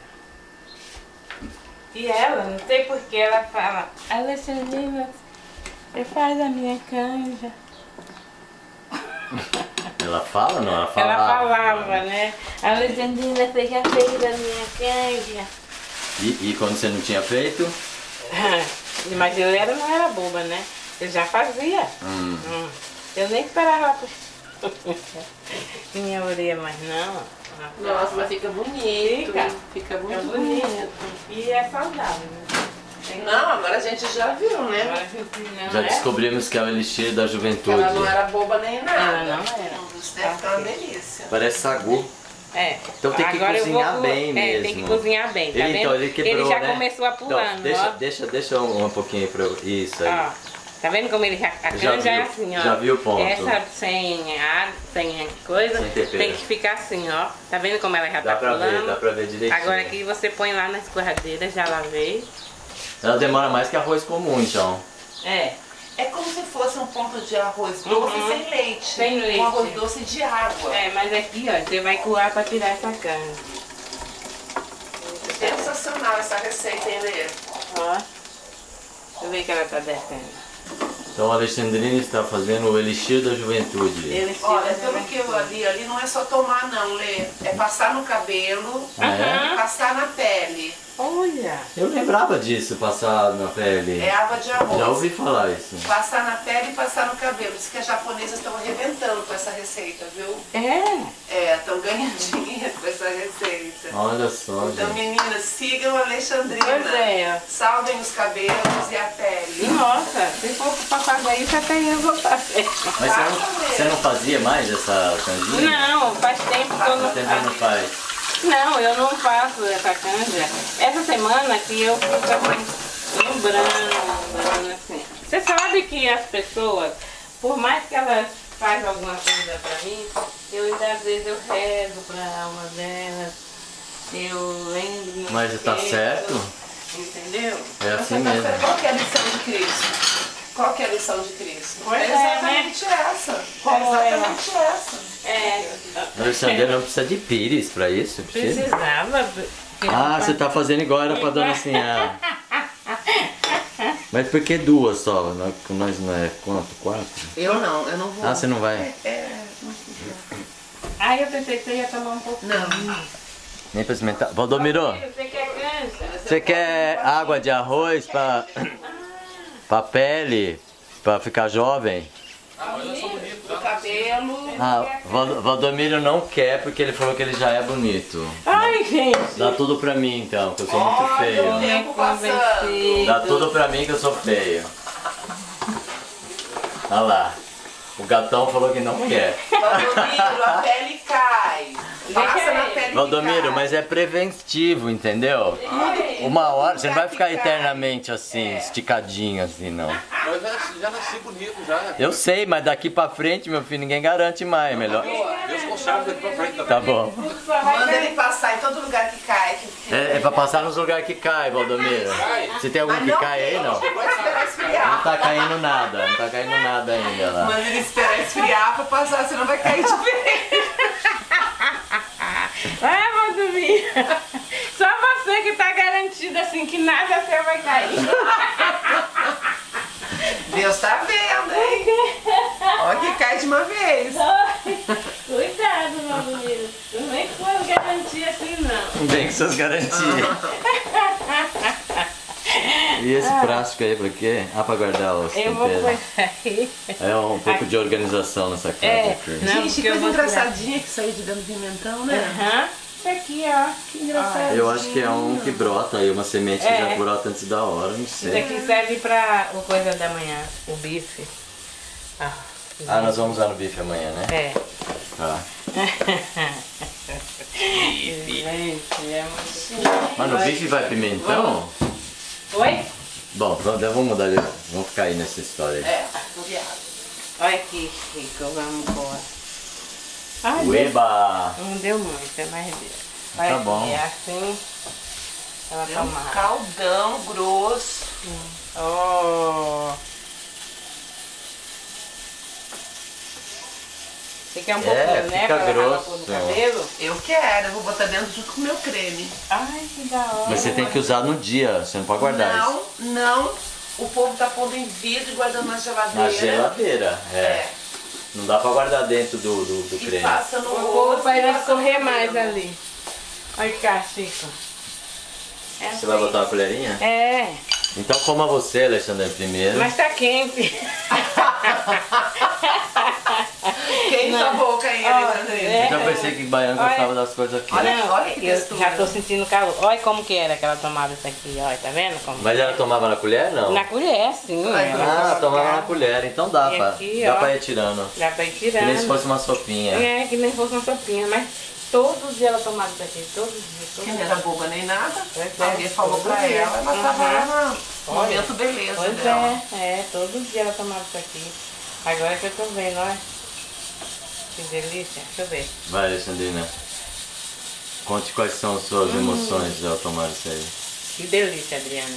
E ela, não sei porque ela fala, Alexandrina, você faz a minha canja. Ela fala ou não? Ela falava. Ela falava, né? Alexandrina, você já fez a minha canja. E quando você não tinha feito? Mas eu não era boba, né? Eu já fazia. Eu nem esperava minha orelha, mas não. Nossa, mas fica bonito. Fica muito bonito. E é saudável, né? Não, agora a gente já viu, né? Já descobrimos que é o elixir da juventude. Ela não era boba nem nada. Ela não era. Isso deve ficar uma delícia. Parece sagu. É. Então tem que cozinhar bem mesmo. É, tem que cozinhar bem, tá vendo? Então, ele quebrou, ele já começou apurando, então, deixa um pouquinho pra eu... Isso aí. Ó, tá vendo como ele já... A canja é assim, ó. Já viu o ponto. Essa sem ar, sem coisa, tem que ficar assim, ó. Tá vendo como ela já tá apurando? Dá pra ver direitinho. Agora aqui você põe lá na escorradeira, já lavei. Ela demora mais que arroz comum, então. É. É como se fosse um ponto de arroz doce sem leite. Sem leite. Um arroz doce de água. É, mas aqui, ó, você vai coar pra tirar essa canja. Sensacional essa receita, hein, Lê? Ó. Deixa eu ver que ela tá descendo. Então a Alexandrina está fazendo o elixir da juventude. Olha, pelo que eu ali não é só tomar não, Lê. É passar no cabelo, e passar na pele. Olha! Eu lembrava disso, passar na pele. É água de arroz. Já ouvi falar isso. Passar na pele e passar no cabelo. Diz que as japonesas estão arrebentando com essa receita, viu? É? É, estão ganhando dinheiro com essa receita. Olha só, então, gente. Meninas, sigam a Alexandrina. Pois é. Salvem os cabelos e a pele. Nossa, se for passar daí, já tem eu vou fazer. Mas você não fazia mais essa canjinha? Não, faz tempo que eu não faço. Faz tempo não faz. Não, eu não faço essa canja. Essa semana que eu fico assim, lembrando, assim. Você sabe que as pessoas, por mais que elas fazem alguma coisa pra mim, eu ainda às vezes eu rezo pra alma delas, eu lembro. Mas tá certo? Entendeu? É assim mesmo. Qual que é a lição de Cristo? Qual que é a lição de Cristo? É exatamente essa. Qual é exatamente essa? É. Alexandrina não precisa de pires pra isso? Precisa? Precisava. Ah, você tá fazendo igual era pra Dona Sinhá. Mas por que duas só? Nós não é quanto? Quatro? Eu não vou. Ah, você não vai? Ah, eu pensei que você ia tomar um pouco. Não. Nem pra experimentar. Valdomiro, você quer água de arroz pra pele? Pra ficar jovem? O cabelo. Ah, Valdomiro não quer porque ele falou que ele já é bonito. Ai, gente. Dá tudo pra mim então, que eu sou muito feio. Dá tudo pra mim que eu sou feio. Olha lá. O gatão falou que não quer. Valdomiro, a pele cai. Passa na pele. Valdomiro, mas é preventivo, entendeu? Uma hora, você não vai ficar eternamente assim, esticadinho assim, não. Eu já nasci bonito, já. Eu sei, mas daqui pra frente, meu filho, ninguém garante mais, melhor. Deus conserva daqui pra frente também. Tá bom. Manda ele passar em todo lugar que cai. É pra passar nos lugares que cai, Valdomiro. Você tem algum que cai aí, não? Não tá caindo nada, não tá caindo nada ainda lá. Manda ele esperar esfriar pra passar, senão vai cair de vez. Vai, Valdomiro. Só você que tá garantido assim, que nada seu vai cair. Deus tá vendo, hein? Olha que cai de uma vez. Cuidado, meu menino. Não vem com as garantias assim, não. Não vem com suas garantias. E esse plástico aí pra quê? Ah, pra guardar os temperos. Eu vou guardar aí. É um pouco aqui de organização nessa casa. Gente, que coisa engraçadinha que saiu de dentro do pimentão, né? Isso aqui, ó, que engraçado. Eu acho que é um que brota aí, uma semente que já brota antes da hora, não sei. Isso aqui serve pra o coisa da manhã, o bife. Ah, nós vamos usar no bife amanhã, né? É. Tá. Bife. Mas no bife vai pimentão? Oi? Bom, vamos mudar de... Vamos ficar aí nessa história aí. É, bobeado. Olha aqui, Chico, vamos embora. Ueba! Não deu muito, é mais dele. Tá bom. É assim, ela deu um caldão grosso. Ó. Fica um pouquinho, né? Fica grosso. No cabelo. Eu quero, eu vou botar dentro junto com o meu creme. Ai, que da hora. Mas você tem que usar no dia, você não pode guardar isso. Não, não. O povo tá pondo em vidro e guardando na geladeira. Na geladeira, Não dá pra guardar dentro do creme. E passa no ovo pra ele escorrer mais ali. Olha cá, Chico. Você vai botar uma colherinha? É. Então coma você, Alexandre, primeiro. Mas tá quente. Quente a boca aí, Alexandre. Eu já pensei que o baiano gostava das coisas aqui. Olha que textura. Já tô sentindo calor. Olha como que era que ela tomava isso aqui, olha, tá vendo? Como mas ela tomava na colher, não? Na colher, sim. Ah, tomava na colher, então dá, aqui, dá pra ir tirando. Dá pra ir tirando. Que nem se fosse uma sopinha. É, que nem se fosse uma sopinha, mas todos os dias ela tomava isso aqui, todos os dias. Todos que não era boba nem nada, alguém falou pra ela, mas tava no momento beleza dela. Pois é, todos os dias ela tomava isso aqui. Agora que eu tô vendo, olha. Que delícia, deixa eu ver. Vai, Alexandrina. Conte quais são as suas emoções ao tomar isso aí. Que delícia, Adriana.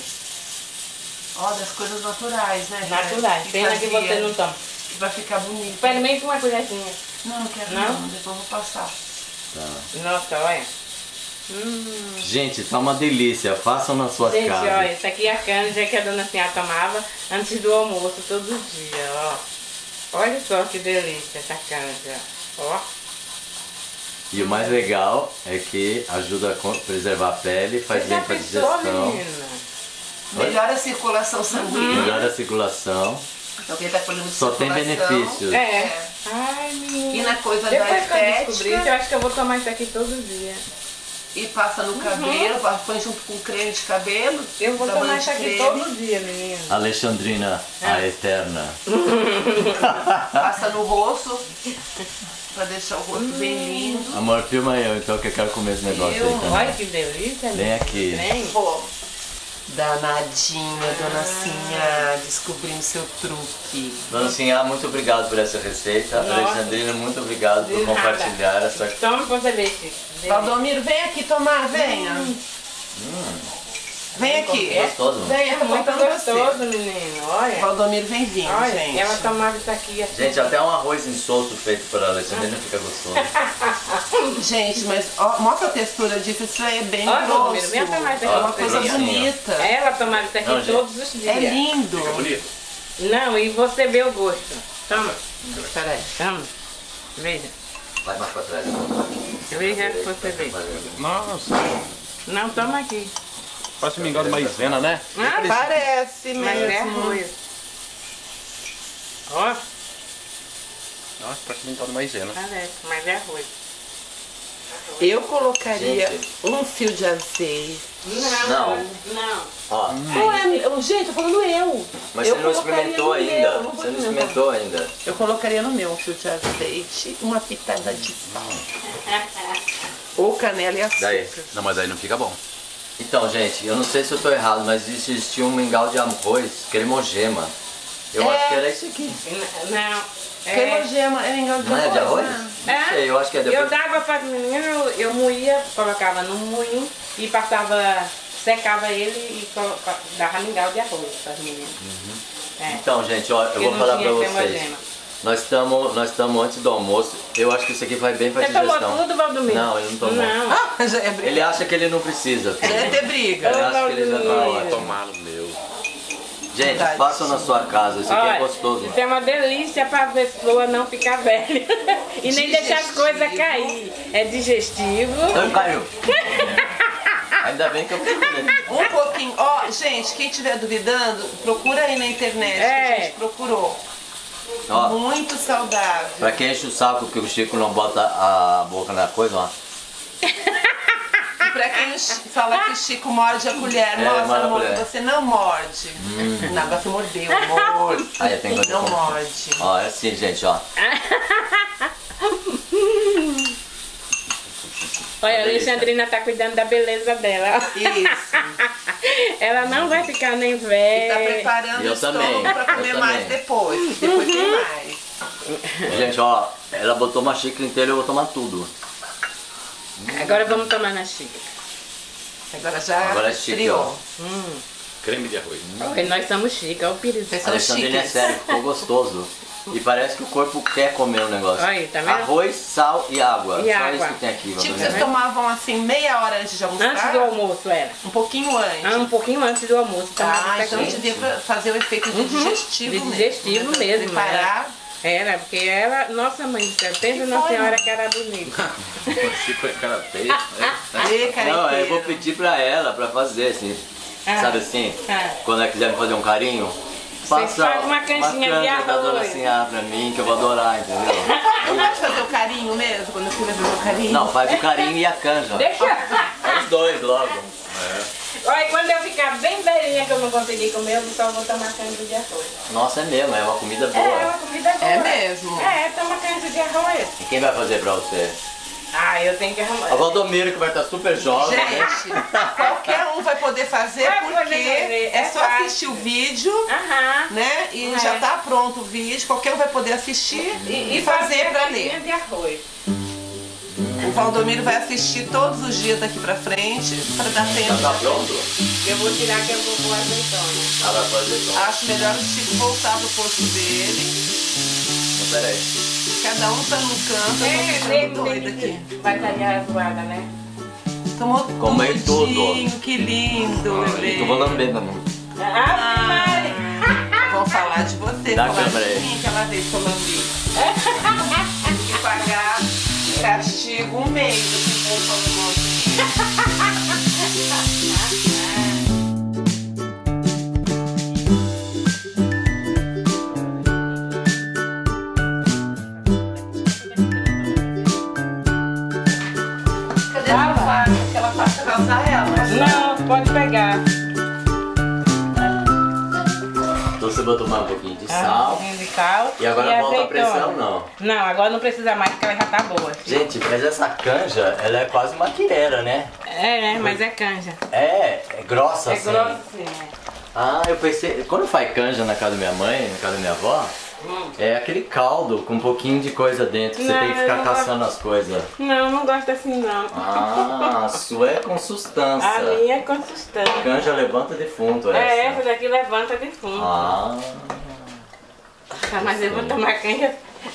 Ó, das coisas naturais, né? Naturais, pena que você não toma. Que vai ficar bonito. Experimenta uma colherzinha. Não, não quero não. Depois eu vou passar. Tá. Nossa, olha. Gente, tá uma delícia. Façam nas suas casas. Gente, olha, isso aqui é a canja que a Dona Sinhá tomava antes do almoço, todo dia, ó. Olha só que delícia essa canja, ó. E o mais legal é que ajuda a preservar a pele, faz bem pra digestão. Melhora a circulação sanguínea. Melhora a circulação. Então, quem tá falando de só tem benefícios. É. Ai, menina. E na coisa da estética. Eu acho que eu vou tomar isso aqui todo dia. E passa no cabelo, põe junto com creme de cabelo. Eu vou tomar isso aqui todo dia, menina. Alexandrina, a eterna. Passa no rosto, pra deixar o rosto bem lindo. Amor, filma eu então, que eu quero comer esse negócio aí também. Olha que delícia. Vem aqui. Pô. Danadinha, Dona Sinhá, descobrindo seu truque. Dona Sinhá, muito obrigado por essa receita. Nossa. Alexandrina, muito obrigado por compartilhar essa. Toma pra você ver, Chico. Valdomiro, vem aqui tomar, venha. Vem aqui. Gostoso, venha, tá muito gostoso, menino. Olha. Valdomiro, vem vindo, olha, gente. Ela tomava isso aqui assim. Gente, até um arroz insosso feito por Alexandrina fica gostoso. Gente, mas ó, mostra a textura disso. Isso aí é bem grosso. Vem tomar isso aqui. É uma coisa bonita. Ela tomava isso aqui todos os dias. É lindo. Fica bonito. Não, e você vê o gosto. Toma. Peraí, toma. Veja. Vai mais pra trás. Veja que você vê. Nossa. Não, toma aqui. Parece um mingau de maisena, né? Ah, parece mesmo. Mas é ruim. Ó. Nossa, parece um mingau de maisena. Parece, mas é ruim. Eu colocaria um fio de azeite. Não. Gente, eu tô falando eu. Mas você não experimentou ainda. Você não experimentou ainda. Eu colocaria no meu um fio de azeite, uma pitada de sal. Ou canela e açúcar. Daí. Não, mas aí não fica bom. Então, gente, eu não sei se eu tô errado, mas existia um mingau de arroz, cremogema. Eu acho que era isso aqui. Não. Cremogema é mingau de arroz. Não é de arroz? Não sei, eu acho que é depois. Eu dava para menino, eu moía, colocava no moinho e passava, secava ele e colocava, dava mingau de arroz para as meninas. Então, gente, ó, eu vou falar para vocês. Nós estamos antes do almoço. Eu acho que isso aqui vai bem pra digestão. Você tomou tudo, Valdomiro? Não, ele não tomou. Não. Ah, já é briga. Ele acha que ele não precisa. Filho. Já é ter briga. Ele acha que ele já vai tomar no meu. Gente, façam na sua casa. Isso aqui é gostoso. Isso é uma delícia pra pessoa não ficar velha. E nem deixar as coisas cair. É digestivo. Não caiu. Ainda bem que eu procurei. Um pouquinho. Ó, gente, quem estiver duvidando, procura aí na internet. Que a gente procurou. Ó, muito saudável. Pra quem enche o saco que o Chico não bota a boca na coisa, ó. E pra quem fala que o Chico morde a colher, nossa, amor, você não morde. Não, agora você mordeu, amor. Aí, tem não de morde. Ó, é assim, gente, ó. Olha, a Alexandrina tá cuidando da beleza dela. Isso. Ela não vai ficar nem velha. E tá preparando o estômago pra comer mais depois. Depois tem mais. Gente, ó, ela botou uma xícara inteira e eu vou tomar tudo. Agora vamos tomar na xícara. Agora já friou. Creme de arroz. Nós somos xícara, olha o perigo. Alexandrina é sério, ficou gostoso. E parece que o corpo quer comer o negócio. Aí, tá vendo? Arroz, sal e água. E Só isso que tem aqui. Tipo, vocês tomavam assim meia hora antes de almoçar? Antes do almoço era. Um pouquinho antes. Ah, um pouquinho antes do almoço. Ah, então devia fazer o efeito de digestivo mesmo. De digestivo mesmo. Preparar. Era, porque ela... Nossa mãe, pensa na senhora que era bonita. Chico é carateiro, né? Não, eu vou pedir pra ela, pra fazer assim. Sabe assim? Quando ela quiser me fazer um carinho. Você faz uma canjinha de arroz. Dona Sinhá pra mim, que eu vou adorar, entendeu? Você pode fazer o carinho mesmo, quando eu for fazer o carinho? Não, faz o carinho e a canja. Deixa eu... Faz os dois logo. Olha, quando eu ficar bem velhinha que eu não conseguir comer, eu só vou tomar canja de arroz. Nossa, é mesmo, é uma comida boa. É uma comida boa. É mesmo. É, toma canja de arroz. E quem vai fazer pra você? Ah, eu tenho que arrumar. A Valdomiro, que vai estar super jovem. Gente, qualquer um vai poder fazer, porque é só assistir o vídeo, né? E já tá pronto o vídeo, qualquer um vai poder assistir e fazer pra ler. De arroz. O Valdomiro vai assistir todos os dias daqui pra frente, pra dar tempo. Já tá pronto? Eu vou tirar que eu vou pôr azeitona. Ah, vai pôr azeitona. Acho melhor o Chico voltar pro posto dele. Peraí. Cada um tá no canto, eu tô ficando doida aqui. Vai estar tá zoada, né? Tomou tudo. Que lindo, bebê. Tô falando bem também. Vou falar de você. Dá câmera aí. Assim, que ela veio colombiana. Que pagar castigo um mês do que foi. Não, pode pegar. Então você vai tomar um pouquinho de sal. E agora e volta a pressão, não? Não, agora não precisa mais, porque ela já tá boa. Gente, mas essa canja, ela é quase uma quireira, né? É, né? Mas é canja. É grossa assim. É grossa assim. Ah, eu pensei... Quando faz canja na casa da minha mãe, na casa da minha avó... É aquele caldo com um pouquinho de coisa dentro, que não, você tem que ficar caçando as coisas. Não, não gosto assim não. Ah, a sua é com sustância. A minha é com sustância. Canja levanta defunto, essa. É, essa daqui levanta defunto. Ah. Tá, mas eu vou tomar canja a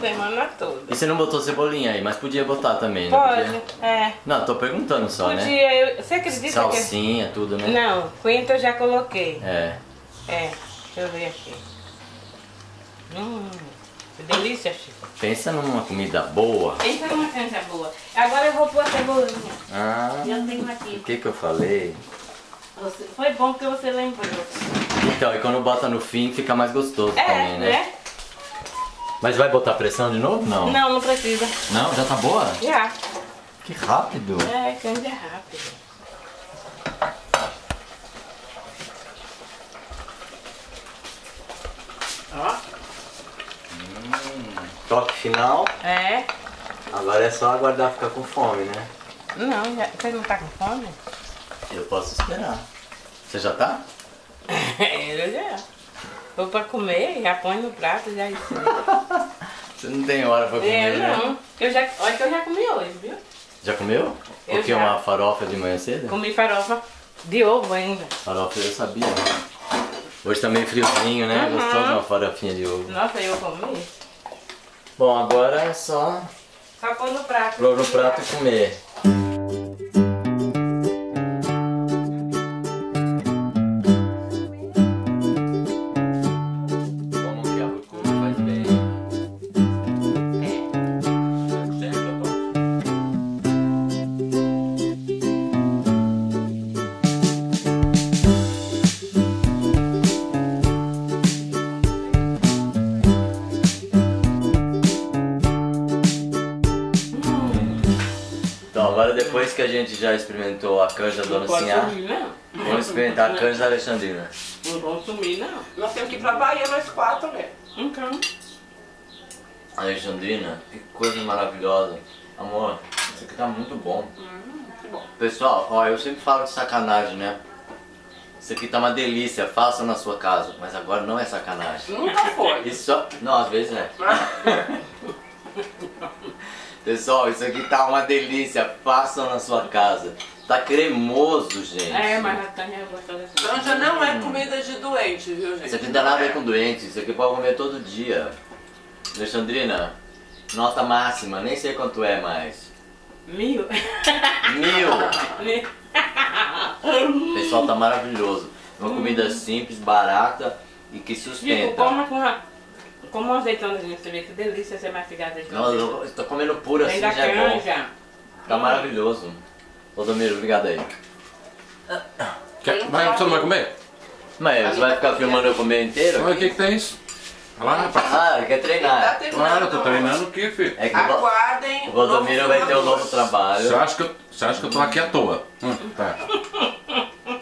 semana toda. E você não botou cebolinha aí, mas podia botar também, né? Pode, podia? É. Não, tô perguntando só, podia, né? Podia, você acredita salsinha, que... tudo, né? Não, coentro eu já coloquei. É. É, deixa eu ver aqui. Que delícia, Chico. Pensa numa comida boa. Pensa numa canja boa. Agora eu vou pôr a cebolinha. Ah, eu tenho aqui. O que que eu falei? Você, foi bom porque você lembrou. Então, e quando bota no fim fica mais gostoso também, né? É. Mas vai botar pressão de novo? Não. Não, não precisa. Não? Já tá boa? Já. Que rápido. É, canja é rápido. Ó. Toque final. É. Agora é só aguardar ficar com fome, né? Não, já... você não tá com fome? Eu posso esperar. Você já tá? Eu já. Vou pra comer, já põe no prato, já Você não tem hora pra comer, né? Não. Eu já... Olha que eu já comi hoje, viu? Já comeu? Eu já. Uma farofa de manhã cedo? Comi farofa de ovo ainda. Farofa eu sabia. Hoje também friozinho, né? Uhum. Gostou de uma farofinha de ovo. Nossa, eu comi. Bom, agora é só... Só pôr no prato. Pôr no prato e comer. Depois que a gente já experimentou a canja da Dona Sinhá, vamos experimentar a canja da Alexandrina. Não vamos sumir, não. Nós temos que ir pra Bahia, nós quatro, né? Então. Alexandrina, que coisa maravilhosa. Amor, isso aqui tá muito bom. Que bom. Pessoal, ó, eu sempre falo de sacanagem, né? Isso aqui tá uma delícia, faça na sua casa. Mas agora não é sacanagem. Nunca foi. Isso só... Não, às vezes é. Pessoal, isso aqui tá uma delícia, façam na sua casa. Tá cremoso, gente. É, mas a Tânia é gostosa. Canja não é comida de doente, viu, gente? Isso aqui não tem nada a ver com doente, isso aqui pode comer todo dia. Alexandrina, nota máxima, nem sei quanto é mais. 1000. 1000. Pessoal, tá maravilhoso. Uma comida simples, barata e que sustenta. Como azeitona, gente, você vê que delícia você mastigar azeitona. Não, eu tô comendo puro assim, já é bom. Tá maravilhoso. Valdomiro, obrigado aí. Mas você não vai comer? Mas você vai ficar filmando eu comer inteiro? Mas o que que tem isso? Ah, quer treinar. Claro, eu tô treinando o que, filho? É que aguardem. O Valdomiro vai ter um novo trabalho. Você acha que eu tô aqui à toa? Tá.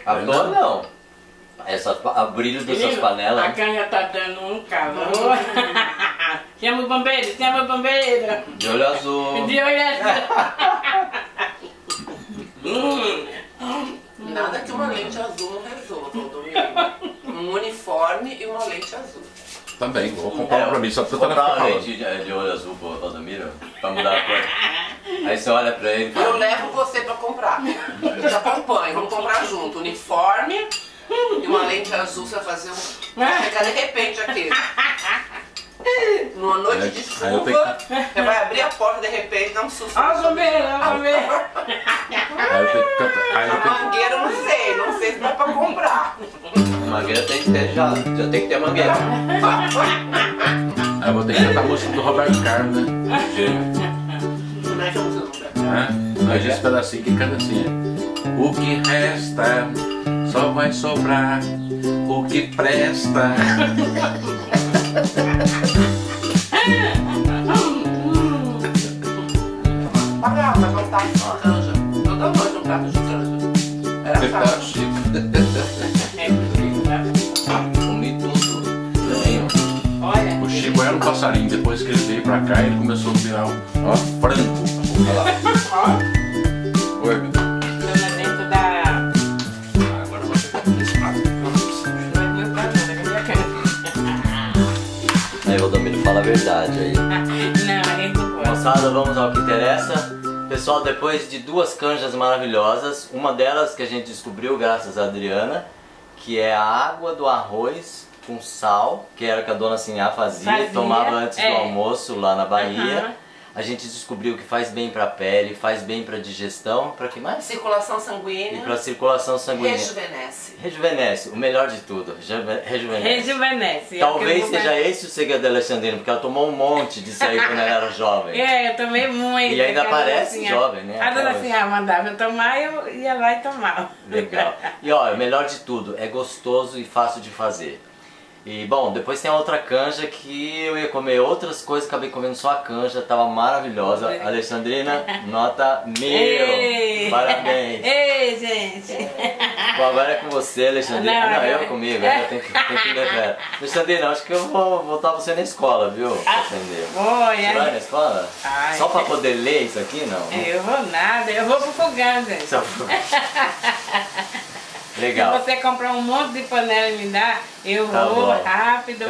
À toa não. Essa, a brilho dessas panelas. A canja tá dando um calor. Chama o bombeiro, chama o bombeiro. De olho azul. De olho azul. Nada que uma lente azul não resolva, Valdomiro. Um uniforme e uma lente azul. Também, vou comprar pra mim, só pra comprar uma lente de olho azul, Valdomiro, pra mudar a cor. Aí você olha pra ele. Eu levo você pra comprar. Eu te acompanho, vamos comprar junto. Uniforme. E uma lente azul, você vai fazer um... Vai chegar de repente aqui. Numa noite de chuva, você vai abrir a porta de repente, dá um susto. Ó, o bombeiro, ó, o bombeiro. Aí eu tenho que cantar. Aí eu tenho... Mangueira eu não sei se dá pra comprar. Mangueira tem que ter, já tem que ter mangueira. Aí eu vou ter que cantar a música do Roberto Carlos, né? Porque... Não é que a música do Roberto Carlos. Mas esse pedacinho que canta assim, é. O que resta só vai sobrar o que presta. O Chico era um passarinho, depois que ele veio pra cá ele começou a virar um frango. Olha lá. Oi, meu Deus. Agora você tá com esse prato. Aí o Valdomiro fala a verdade aí. Moçada, vamos ao que interessa. Pessoal, depois de duas canjas maravilhosas, uma delas que a gente descobriu graças a Adriana, que é a água do arroz com sal, que era que a Dona Sinhá fazia. Tomava antes do almoço lá na Bahia. A gente descobriu que faz bem para a pele, faz bem para a digestão, para que mais? Circulação sanguínea. E para circulação sanguínea. Rejuvenesce. Rejuvenesce, o melhor de tudo. Rejuvenesce. Rejuvenesce. Talvez seja esse o segredo da Alexandrina, porque ela tomou um monte disso aí quando ela era jovem. É, eu tomei muito. E ainda parece jovem, né? A Dona Sinhá mandava eu tomar, eu ia lá e tomava. Legal. E ó, o melhor de tudo, é gostoso e fácil de fazer. E bom, depois tem a outra canja que eu ia comer outras coisas, acabei comendo só a canja, tava maravilhosa. Alexandrina, nota 1000. Parabéns. Ei, gente. Bom, agora é com você, Alexandrina. Não, eu comigo, eu tenho que levar. Alexandrina, acho que eu vou voltar você na escola, viu? Você vai na escola? Ai, só pra poder ler isso aqui, não? Eu vou nada, eu vou pro fogão, gente. Só pro... Legal. Se você comprar um monte de panela e me dar, eu vou rápido.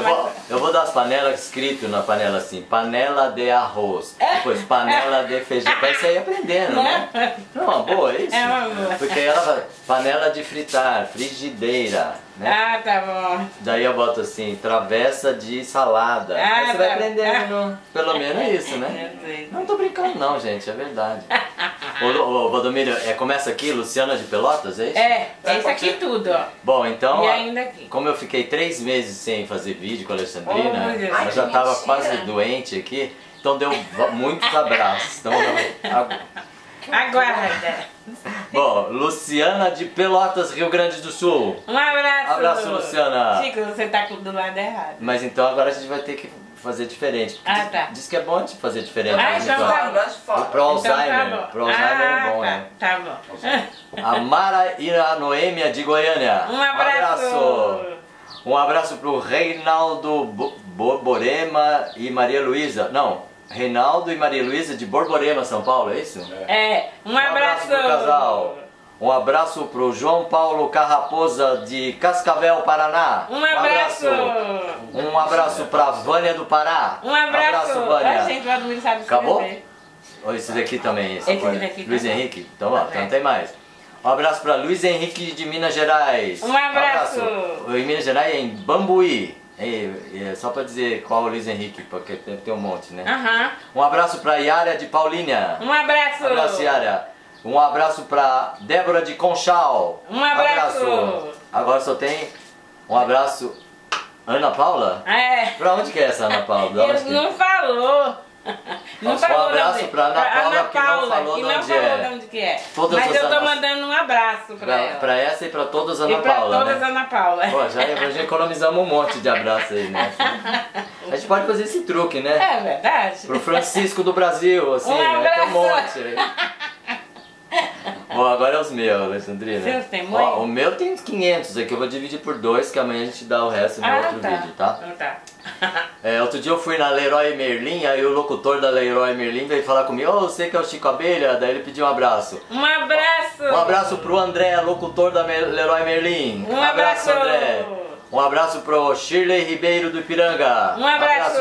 Eu vou dar as panelas escrito na panela assim, panela de arroz, depois panela de feijão. Pra isso aí aprendendo, né? Não, é uma boa, é isso? É uma boa. Porque ela fala, panela de fritar, frigideira, né? Ah, tá bom. Daí eu boto assim, travessa de salada. Aí você vai aprendendo, pelo menos isso, né? Não tô brincando não, gente, é verdade. Ô, Valdomiro, começa aqui, Luciana de Pelotas, é isso? É isso aqui tudo, ó. Bom, então, como eu fiquei 3 meses sem fazer vídeo com a Alexandrina, ela já tava quase doente aqui, então deu muitos abraços. Então, aguarda. Bom, Luciana de Pelotas, Rio Grande do Sul. Um abraço. Abraço, Luciana. Chico, você tá do lado errado. Mas então agora a gente vai ter que... fazer diferente. Diz que é bom de fazer diferente. Pro Alzheimer. Pro Alzheimer é bom, né? Tá bom. A Mara e a Noêmia de Goiânia. Um abraço. Um abraço pro Reinaldo Borborema e Maria Luísa. Não, Reinaldo e Maria Luísa de Borborema, São Paulo, é isso? É. Um abraço pro casal. Um abraço pro João Paulo Carraposa de Cascavel, Paraná. Um abraço. Um abraço pra Vânia do Pará. Um abraço, Vânia. Gente, o Admir sabe escrever. Acabou? Olha esse daqui também. Esse daqui Luiz Henrique. Então, ó, não tem mais. Um abraço pra Luiz Henrique de Minas Gerais. Um abraço. Em Minas Gerais, em Bambuí. É só pra dizer qual é o Luiz Henrique, porque tem um monte, né? Um abraço pra Iara de Paulínia. Um abraço. Um abraço, Iara. Um abraço pra Débora de Conchal. Um abraço. Agora só tem um abraço. Ana Paula? Pra onde que é essa Ana Paula? Não falou. Não falou. Um abraço pra Ana Paula que não falou de onde é. Mas eu tô mandando um abraço pra ela. Pra essa e pra todas Ana Paula. Pra todas Ana Paula. Pô, já economizamos um monte de abraço aí, né? A gente pode fazer esse truque, né? É verdade. Pro Francisco do Brasil, assim, tem um monte. Bom, agora é os meus, Alexandrina. Seus tem muito? Ó, o meu tem 500 aqui, eu vou dividir por 2, que amanhã a gente dá o resto no outro vídeo, tá? Outro dia eu fui na Leroy Merlin, aí o locutor da Leroy Merlin veio falar comigo, eu sei que é o Chico Abelha, daí ele pediu um abraço. Um abraço! Um abraço pro André, locutor da Leroy Merlin. Um abraço, André. Um abraço pro Shirley Ribeiro do Ipiranga. Um abraço. Um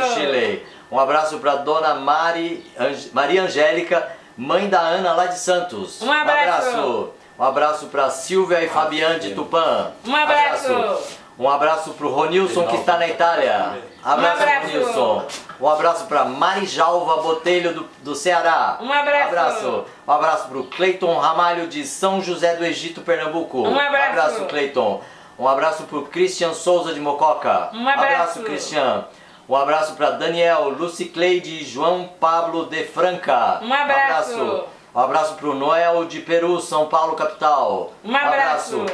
abraço, Shirley. Um abraço pra Dona Maria Angélica, mãe da Ana lá de Santos. Um abraço. Um abraço pra Silvia e Fabiane de Tupã. Um abraço. Um abraço pro Ronilson que tá na Itália. Abraço, Ronilson. Um abraço pra Marijalva Botelho do Ceará. Um abraço. Um abraço pro Cleiton Ramalho de São José do Egito, Pernambuco. Um abraço. Um abraço, Cleiton. Um abraço pro Christian Souza de Mococa. Um abraço. Abraço, Christian. Um abraço para Daniel, Lucy Cleide, João Pablo de Franca. Um abraço. Um abraço para o Noel de Peru, São Paulo, capital. Um abraço.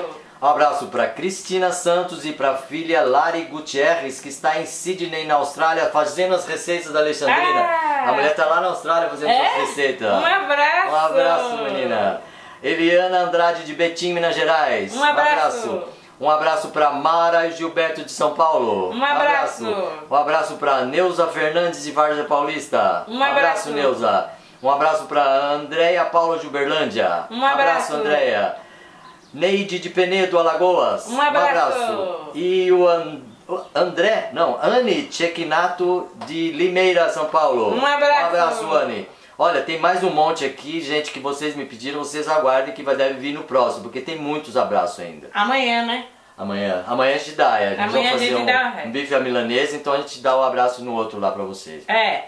Um abraço para Cristina Santos e para a filha Lari Gutierrez, que está em Sydney, na Austrália, fazendo as receitas da Alexandrina. Ah, a mulher está lá na Austrália fazendo suas receitas. Um abraço. Um abraço, menina. Eliana Andrade de Betim, Minas Gerais. Um abraço. Um abraço para Mara e Gilberto de São Paulo. Um abraço. Um abraço para Neuza Fernandes de Várzea Paulista. Um abraço, Neuza. Um abraço para Andréia Paula de Uberlândia. Um abraço, Andréia. Neide de Penedo, Alagoas. Um abraço. E o Anne Chequinato de Limeira, São Paulo. Um abraço. Um abraço, Anne. Olha, tem mais um monte aqui, gente, que vocês me pediram, vocês aguardem que deve vir no próximo, porque tem muitos abraços ainda. Amanhã, né? Amanhã. Amanhã a gente dá, é. Amanhã a gente dá um bife à milanesa, então a gente dá um abraço no outro lá pra vocês. É.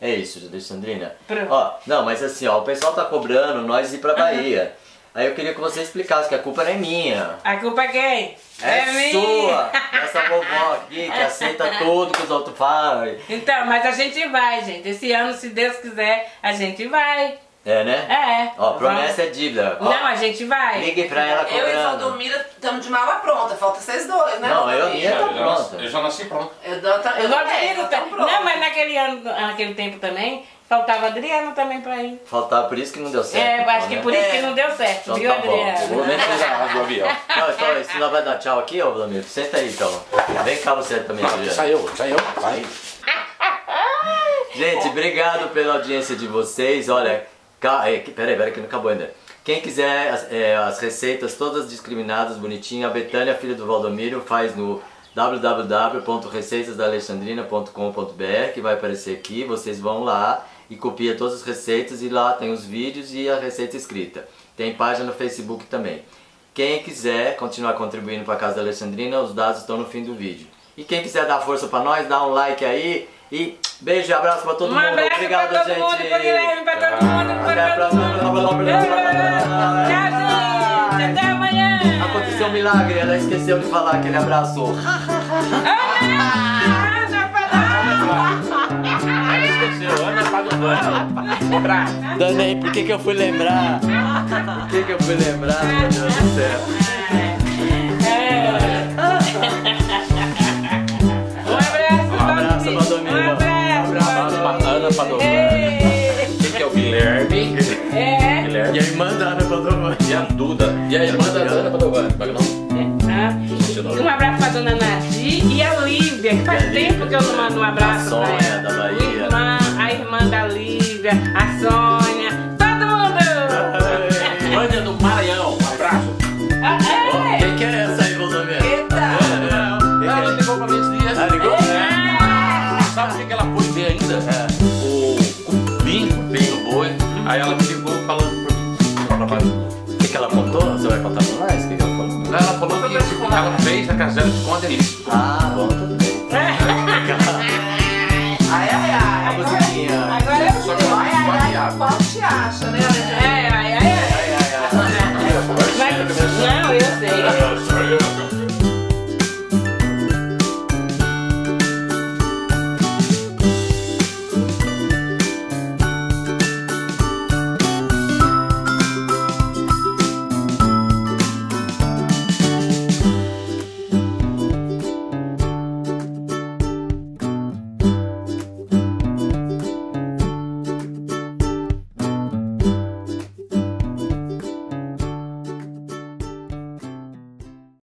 É isso, Alexandrina. Ó, não, mas assim, ó, o pessoal tá cobrando nós ir pra Bahia. Aí eu queria que você explicasse que a culpa não é minha. A culpa é quem? É sua! Essa vovó aqui que aceita tudo que os outros falam. Então, mas a gente vai, gente. Esse ano, se Deus quiser, a gente vai. É, né? É. Ó, promessa é dívida. Ó, não, a gente vai. Ligue pra ela cobrando. Eu e Valdomiro estamos de mala pronta. Falta vocês dois, né? Não, eu e a minha tá pronta. Eu já nasci pronta. Eu não tenho, tá pronta. Não, mas naquele ano, naquele tempo também... Faltava Adriano também pra ir. Faltava, por isso que não deu certo. É, acho que por isso que não deu certo, então, viu, tá Adriano? Bom. Eu vou nem precisar do avião. Não, então, se não vai dar tchau aqui, ó, Valdomiro, senta aí, então. Vem cá você também, Adriano. Saiu, vai. Gente, obrigado pela audiência de vocês. Olha, peraí, que não acabou ainda. Quem quiser as receitas todas discriminadas, bonitinha, a Betânia, filha do Valdomiro, faz no... www.receitasdaalexandrina.com.br, que vai aparecer aqui, vocês vão lá e copia todas as receitas e lá tem os vídeos e a receita escrita. Tem página no Facebook também. Quem quiser continuar contribuindo para a Casa da Alexandrina, os dados estão no fim do vídeo. E quem quiser dar força para nós, dá um like aí e beijo e abraço para todo mundo. Obrigado, gente. Um abraço para todo mundo, para todo mundo, para todo mundo. Aconteceu um milagre, ela esqueceu de falar aquele abraço. Ela esqueceu, Ana Padovana. Danei, por que eu fui lembrar? Meu Deus do céu. Um abraço, Valdomiro. Ana Padovana. Que é o Guilherme. E a irmã da Ana Banduva. E a Duda. E a irmã da Ana Padovana. Um abraço pra Dona Nadir e a Lívia, que faz tempo que eu não mando um abraço pra ela. A irmã da Lívia, a Sônia, todo mundo! Vânia do Maranhão, um abraço. Quem que é essa aí, Valdomiro? Eita! Ela ligou pra mim esse dia. Ela ligou? Sabe o que ela foi ver ainda? Aí ela me ligou falando pra mim. O que ela contou? Você vai contar pra nós? O que ela falou? Ela falou que ela fez na casa dela de esconde. Ah, bom.